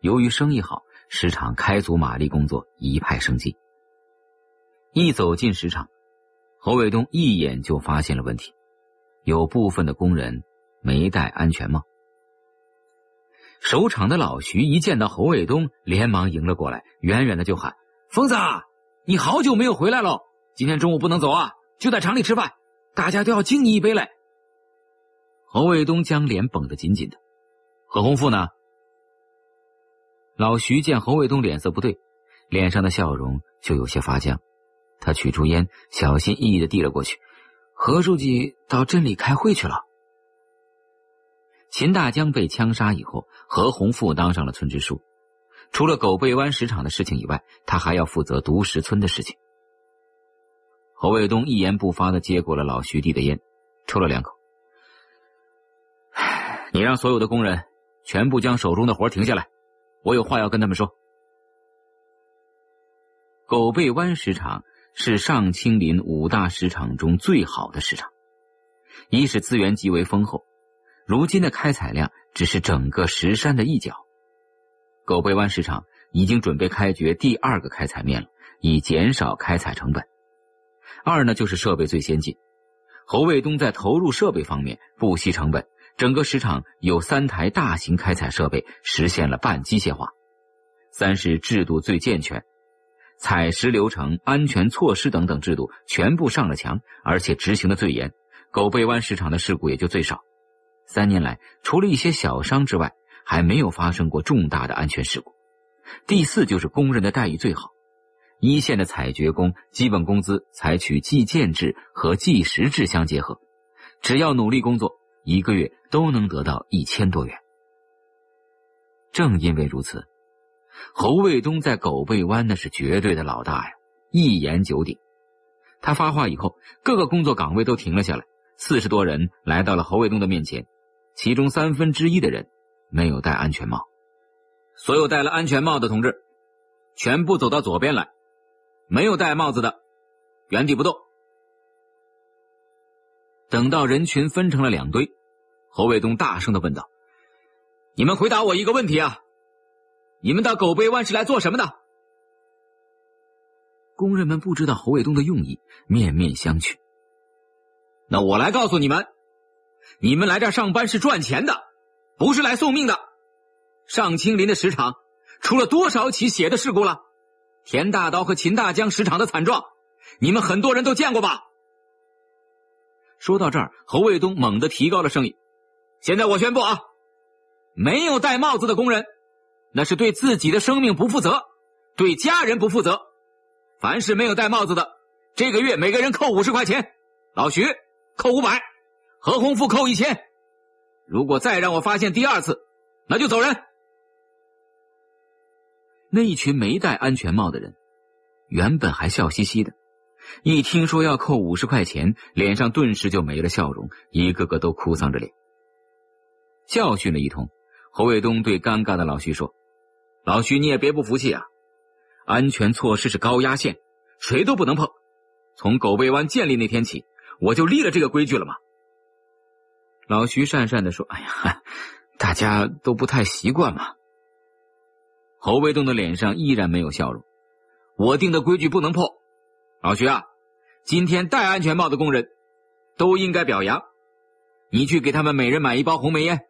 由于生意好，石场开足马力，工作一派生机。一走进石场，侯卫东一眼就发现了问题，有部分的工人没戴安全帽。首场的老徐一见到侯卫东，连忙迎了过来，远远的就喊：“疯子，你好久没有回来喽！今天中午不能走啊，就在厂里吃饭，大家都要敬你一杯嘞。”侯卫东将脸绷得紧紧的：“何洪富呢？”老徐见侯卫东脸色不对，脸上的笑容就有些发僵，他取出烟，小心翼翼地递了过去：“何书记到镇里开会去了。”秦大江被枪杀以后，何洪富当上了村支书。除了狗背湾石场的事情以外，他还要负责独石村的事情。侯卫东一言不发地接过了老徐递的烟，抽了2口。你让所有的工人全部将手中的活停下来，我有话要跟他们说。狗背湾石场是上清林5大石场中最好的石场，一是资源极为丰厚，如今的开采量只是整个石山的一角。狗背湾石场已经准备开掘第2个开采面了，以减少开采成本。2呢，就是设备最先进，侯卫东在投入设备方面不惜成本，整个石场有3台大型开采设备，实现了半机械化。3是制度最健全，采石流程、安全措施等等制度全部上了墙，而且执行的最严，狗背湾石场的事故也就最少。3年来，除了一些小伤之外，还没有发生过重大的安全事故。第4就是工人的待遇最好，1线的采掘工基本工资采取计件制和计时制相结合，只要努力工作，1个月都能得到1000多元。正因为如此，侯卫东在狗背湾那是绝对的老大呀，一言九鼎。他发话以后，各个工作岗位都停了下来，40多人来到了侯卫东的面前，其中1/3的人没有戴安全帽。所有戴了安全帽的同志，全部走到左边来，没有戴帽子的，原地不动。等到人群分成了两堆，侯卫东大声地问道：“你们回答我一个问题啊！你们到狗背湾是来做什么的？”工人们不知道侯卫东的用意，面面相觑。那我来告诉你们，你们来这儿上班是赚钱的，不是来送命的。上清林的石场出了多少起血的事故了？田大刀和秦大江石场的惨状，你们很多人都见过吧？说到这儿，侯卫东猛地提高了声音：“现在我宣布啊，没有戴帽子的工人，那是对自己的生命不负责，对家人不负责。凡是没有戴帽子的，这个月每个人扣50块钱，老徐扣500，何洪富扣1000。如果再让我发现第二次，那就走人。”那一群没戴安全帽的人原本还笑嘻嘻的，一听说要扣50块钱，脸上顿时就没了笑容，一个个都哭丧着脸。教训了一通，侯卫东对尴尬的老徐说：“老徐，你也别不服气啊，安全措施是高压线，谁都不能碰。从狗背湾建立那天起，我就立了这个规矩了嘛。”老徐讪讪地说：“哎呀，大家都不太习惯嘛。”侯卫东的脸上依然没有笑容。“我定的规矩不能破，老徐啊，今天戴安全帽的工人都应该表扬，你去给他们每人买一包红梅烟，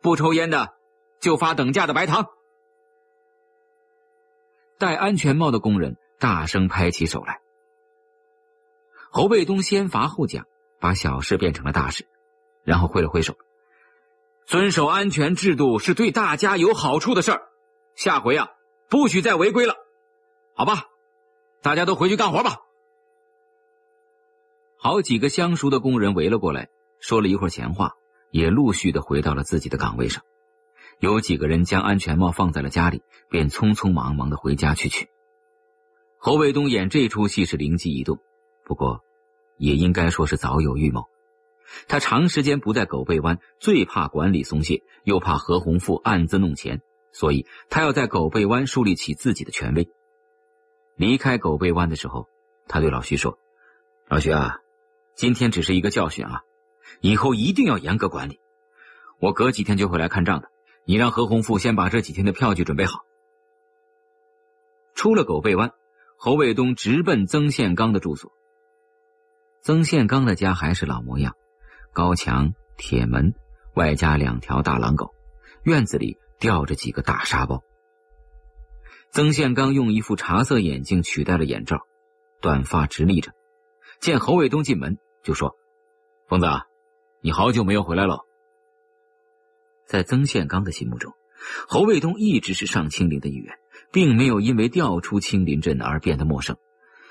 不抽烟的就发等价的白糖。”戴安全帽的工人大声拍起手来。侯卫东先罚后奖，把小事变成了大事，然后挥了挥手：“遵守安全制度是对大家有好处的事儿，下回啊，不许再违规了，好吧，大家都回去干活吧。”好几个相熟的工人围了过来，说了一会儿闲话，也陆续的回到了自己的岗位上。有几个人将安全帽放在了家里，便匆匆忙忙的回家去取。侯卫东演这出戏是灵机一动，不过也应该说是早有预谋。他长时间不在狗背湾，最怕管理松懈，又怕何洪富暗自弄钱，所以他要在狗背湾树立起自己的权威。离开狗背湾的时候，他对老徐说：“老徐啊，今天只是一个教训啊，以后一定要严格管理。我隔几天就会来看账的，你让何洪富先把这几天的票据准备好。”出了狗背湾，侯卫东直奔曾宪刚的住所。曾宪刚的家还是老模样，高墙、铁门，外加2条大狼狗，院子里吊着几个大沙包。曾宪刚用一副茶色眼镜取代了眼罩，短发直立着，见侯卫东进门就说：“疯子，你好久没有回来了。”在曾宪刚的心目中，侯卫东一直是上清林的一员，并没有因为调出清林镇而变得陌生。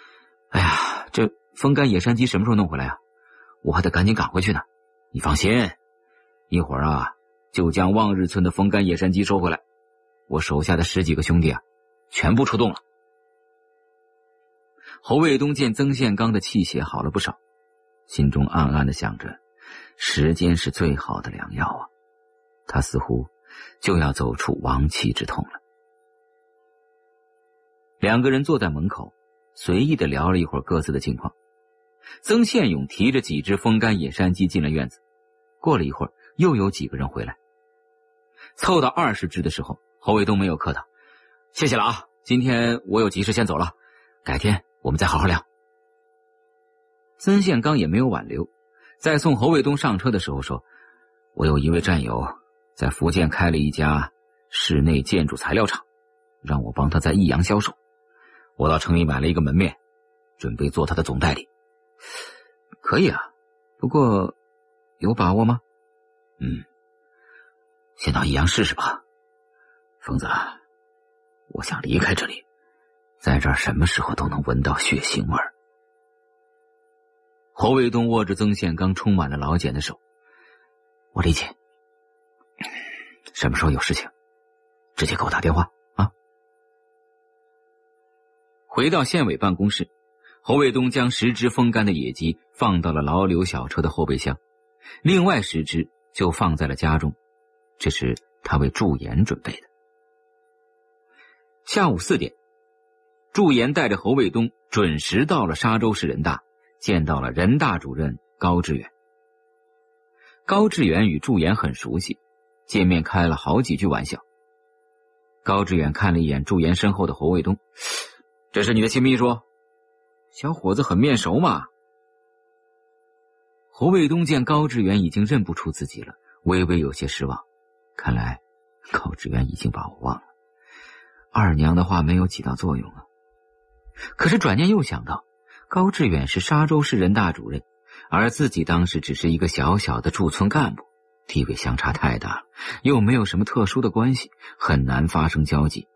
“哎呀，这风干野山鸡什么时候弄回来啊？我还得赶紧赶回去呢。你放心，一会儿啊，就将望日村的风干野山鸡收回来。我手下的10几个兄弟啊，全部出动了。”侯卫东见曾宪刚的气血好了不少，心中暗暗地想着，时间是最好的良药啊，他似乎就要走出亡气之痛了。2个人坐在门口，随意地聊了一会儿各自的近况。曾宪勇提着几只风干野山鸡进了院子，过了一会儿，又有几个人回来。凑到20只的时候，侯卫东没有客套：“谢谢了啊，今天我有急事先走了，改天我们再好好聊。”曾宪刚也没有挽留，在送侯卫东上车的时候说：“我有一位战友在福建开了一家室内建筑材料厂，让我帮他在益阳销售。我到城里买了一个门面，准备做他的总代理。”“可以啊，不过有把握吗？”“先到益阳试试吧。疯子，我想离开这里，在这儿什么时候都能闻到血腥味儿。”侯卫东握着曾宪刚充满了老茧的手：“我理解，什么时候有事情，直接给我打电话啊。”回到县委办公室，侯卫东将10只风干的野鸡放到了老刘小车的后备箱，另外10只就放在了家中，这是他为驻颜准备的。下午4点，驻颜带着侯卫东准时到了沙州市人大，见到了人大主任高志远。高志远与祝岩很熟悉，见面开了好几句玩笑。高志远看了一眼祝岩身后的侯卫东，这是你的新秘书？小伙子很面熟嘛。侯卫东见高志远已经认不出自己了，微微有些失望，看来高志远已经把我忘了，二娘的话没有起到作用啊。可是转念又想到，高志远是沙州市人大主任，而自己当时只是一个小小的驻村干部，地位相差太大了，又没有什么特殊的关系，很难发生交集，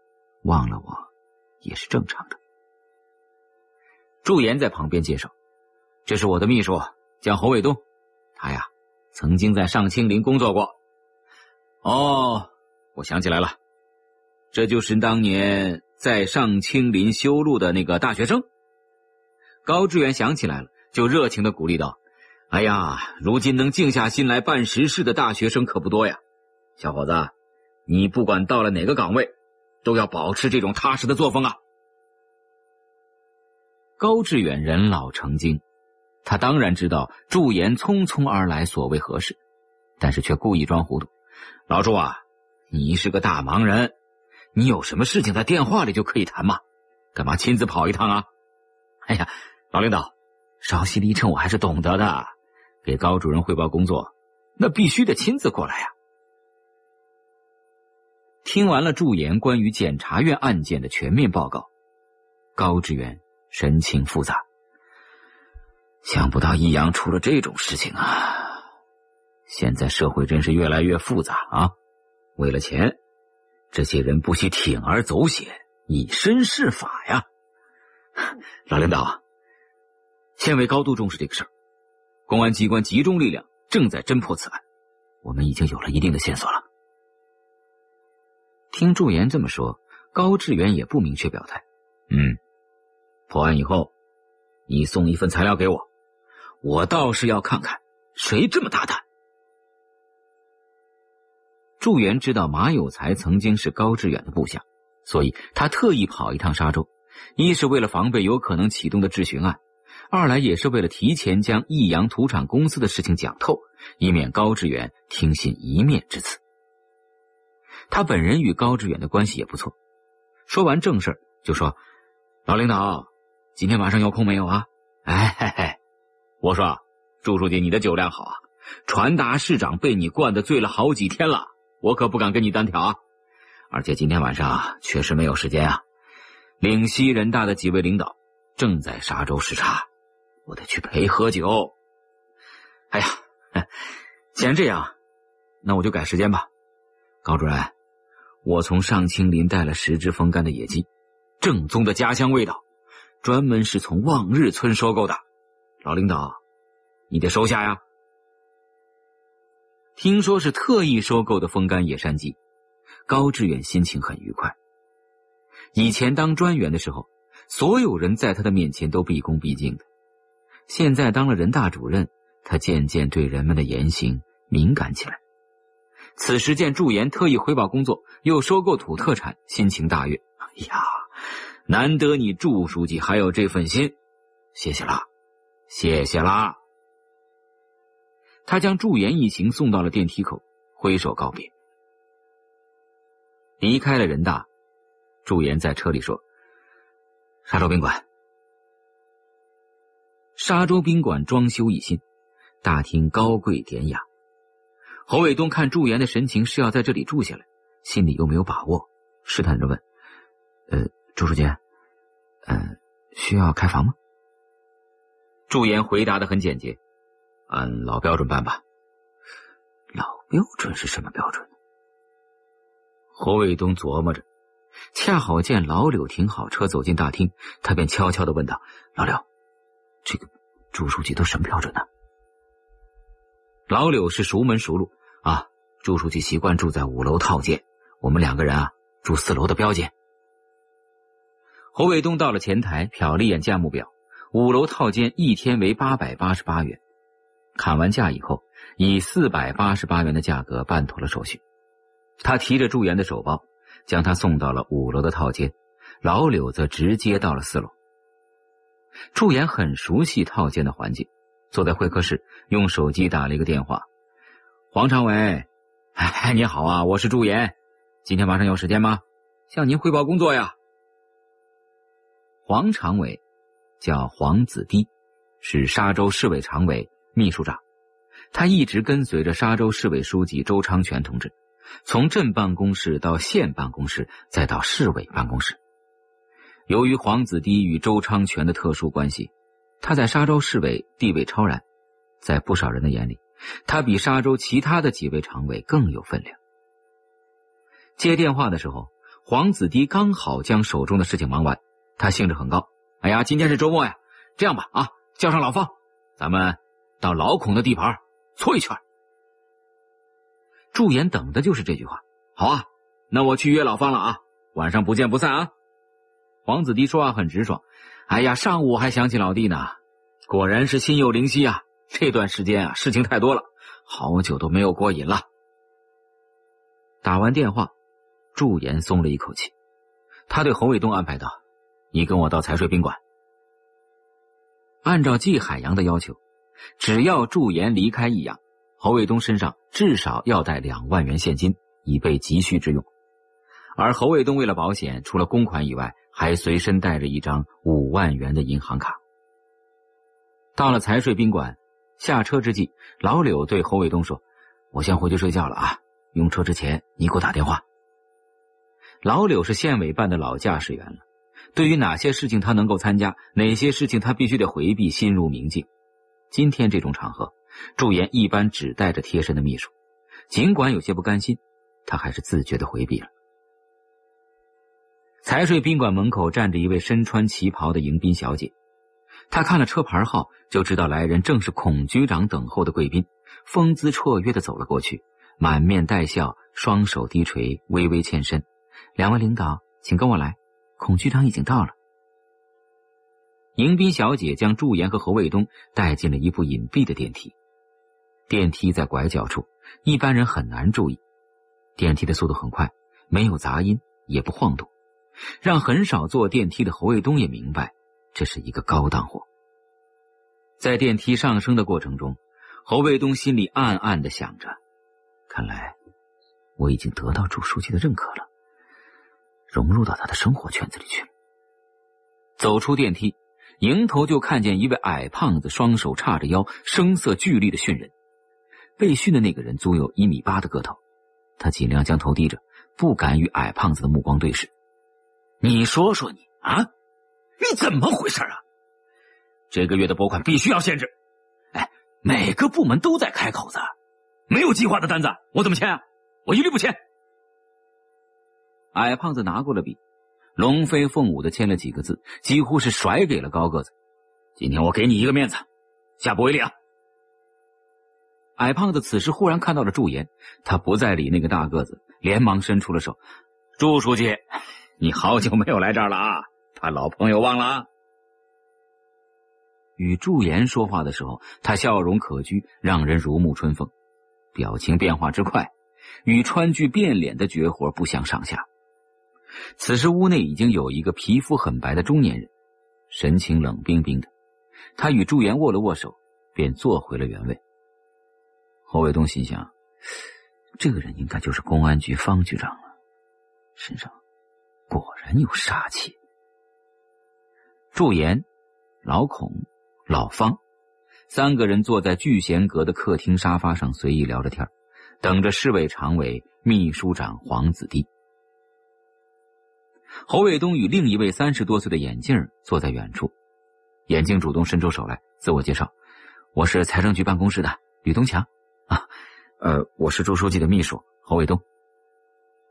忘了我也是正常的。祝岩在旁边介绍，这是我的秘书叫侯卫东，他呀曾经在上清林工作过。哦，我想起来了，这就是当年在上清林修路的那个大学生。高志远想起来了，就热情地鼓励道，哎呀，如今能静下心来办实事的大学生可不多呀，小伙子，你不管到了哪个岗位，都要保持这种踏实的作风啊。高志远人老成精，他当然知道祝岩匆匆而来所谓何事，但是却故意装糊涂，老祝啊，你是个大忙人，你有什么事情在电话里就可以谈嘛，干嘛亲自跑一趟啊？哎呀，老领导，稍息立正我还是懂得的，给高主任汇报工作，那必须得亲自过来呀。听完了祝岩关于检察院案件的全面报告，高志远神情复杂，想不到益阳出了这种事情啊，现在社会真是越来越复杂啊，为了钱，这些人不惜铤而走险，以身试法呀。老领导啊，县委高度重视这个事儿，公安机关集中力量正在侦破此案，我们已经有了一定的线索了。听祝岩这么说，高志远也不明确表态。破案以后，你送一份材料给我，我倒是要看看谁这么大胆。祝元知道马有才曾经是高志远的部下，所以他特意跑一趟沙州，一是为了防备有可能启动的质询案，二来也是为了提前将益阳土产公司的事情讲透，以免高志远听信一面之词。他本人与高志远的关系也不错。说完正事就说，老领导，今天晚上有空没有啊？哎嘿嘿，我说祝书记，你的酒量好啊，传达市长被你灌得醉了好几天了，我可不敢跟你单挑啊，而且今天晚上确实没有时间啊，岭西人大的几位领导正在沙州视察，我得去陪喝酒。哎呀，既然这样，那我就改时间吧。高主任，我从上清林带了10只风干的野鸡，正宗的家乡味道，专门是从望日村收购的，老领导你得收下呀。听说是特意收购的风干野山鸡，高志远心情很愉快。以前当专员的时候，所有人在他的面前都毕恭毕敬的，现在当了人大主任，他渐渐对人们的言行敏感起来。此时见祝岩特意汇报工作，又收购土特产，心情大悦。哎呀，难得你祝书记还有这份心，谢谢啦，谢谢啦。他将祝岩一行送到了电梯口，挥手告别。离开了人大，祝岩在车里说，沙州宾馆。沙州宾馆装修一新，大厅高贵典雅。侯卫东看祝岩的神情是要在这里住下来，心里又没有把握，试探着问，朱书记，需要开房吗？祝岩回答得很简洁，按老标准办吧。老标准是什么标准呢？侯卫东琢磨着，恰好见老柳停好车走进大厅，他便悄悄地问道，老柳，这个朱书记都什么标准呢？老柳是熟门熟路啊，朱书记习惯住在5楼套间，我们2个人啊住4楼的标间。侯卫东到了前台，瞟了一眼价目表，5楼套间一天为888元。砍完价以后，以488元的价格办妥了手续。他提着祝岩的手包，将他送到了5楼的套间，老柳则直接到了4楼。驻颜很熟悉套间的环境，坐在会客室，用手机打了一个电话。黄长伟，哎，你好啊，我是驻颜，今天晚上有时间吗？向您汇报工作呀。黄长伟叫黄子堤，是沙州市委常委、秘书长。他一直跟随着沙州市委书记周昌全同志，从镇办公室到县办公室，再到市委办公室。由于黄子堤与周昌全的特殊关系，他在沙州市委地位超然，在不少人的眼里，他比沙州其他的几位常委更有分量。接电话的时候，黄子堤刚好将手中的事情忙完，他兴致很高。哎呀，今天是周末呀，这样吧，啊，叫上老方，咱们到老孔的地盘搓一圈。驻颜等的就是这句话。好啊，那我去约老方了啊，晚上不见不散啊。黄子堤说话很直爽。哎呀，上午还想起老弟呢，果然是心有灵犀啊，这段时间啊事情太多了，好久都没有过瘾了。打完电话，驻颜松了一口气，他对侯卫东安排道，你跟我到财税宾馆。按照季海洋的要求，只要驻颜离开益阳，侯卫东身上至少要带2万元现金，以备急需之用。而侯卫东为了保险，除了公款以外，还随身带着一张5万元的银行卡。到了财税宾馆，下车之际，老柳对侯卫东说，我先回去睡觉了啊，用车之前你给我打电话。老柳是县委办的老驾驶员了，对于哪些事情他能够参加，哪些事情他必须得回避，心如明镜。今天这种场合，驻颜一般只带着贴身的秘书，尽管有些不甘心，他还是自觉地回避了。财税宾馆门口站着一位身穿旗袍的迎宾小姐，她看了车牌号就知道来人正是孔局长等候的贵宾，风姿绰约地走了过去，满面带笑，双手低垂，微微欠身。两位领导，请跟我来，孔局长已经到了。迎宾小姐将驻颜和侯卫东带进了一部隐蔽的电梯。电梯在拐角处，一般人很难注意。电梯的速度很快，没有杂音，也不晃动，让很少坐电梯的侯卫东也明白，这是一个高档货。在电梯上升的过程中，侯卫东心里暗暗地想着，看来我已经得到驻书记的认可了，融入到他的生活圈子里去了。走出电梯，迎头就看见一位矮胖子，双手叉着腰，声色俱厉的训人。被训的那个人足有1.8米的个头，他尽量将头低着，不敢与矮胖子的目光对视。你说说你啊，你怎么回事啊？这个月的拨款必须要限制。哎，每个部门都在开口子，没有计划的单子我怎么签啊？我一律不签。矮胖子拿过了笔，龙飞凤舞的签了几个字，几乎是甩给了高个子。今天我给你一个面子，下不为例啊。矮胖子此时忽然看到了驻颜，他不再理那个大个子，连忙伸出了手。驻书记，你好久没有来这儿了啊，把老朋友忘了啊。与驻颜说话的时候，他笑容可掬，让人如沐春风，表情变化之快，与川剧变脸的绝活不相上下。此时屋内已经有一个皮肤很白的中年人，神情冷冰冰的。他与驻颜握了握手，便坐回了原位。侯卫东心想，这个人应该就是公安局方局长了，身上果然有杀气。驻颜、老孔、老方三个人坐在聚贤阁的客厅沙发上随意聊着天，等着市委常委、秘书长黄子堤。侯卫东与另一位30多岁的眼镜坐在远处，眼镜主动伸出手来自我介绍，我是财政局办公室的吕东强啊，我是朱书记的秘书侯卫东。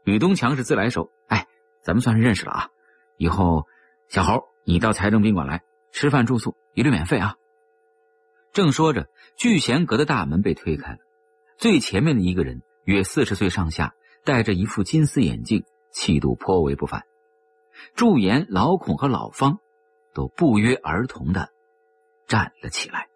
吕东强是自来熟，哎，咱们算是认识了啊，以后小侯你到财政宾馆来，吃饭住宿一律免费啊。正说着，聚贤阁的大门被推开了，最前面的一个人约40岁上下，戴着一副金丝眼镜，气度颇为不凡。驻颜、老孔和老方都不约而同地站了起来。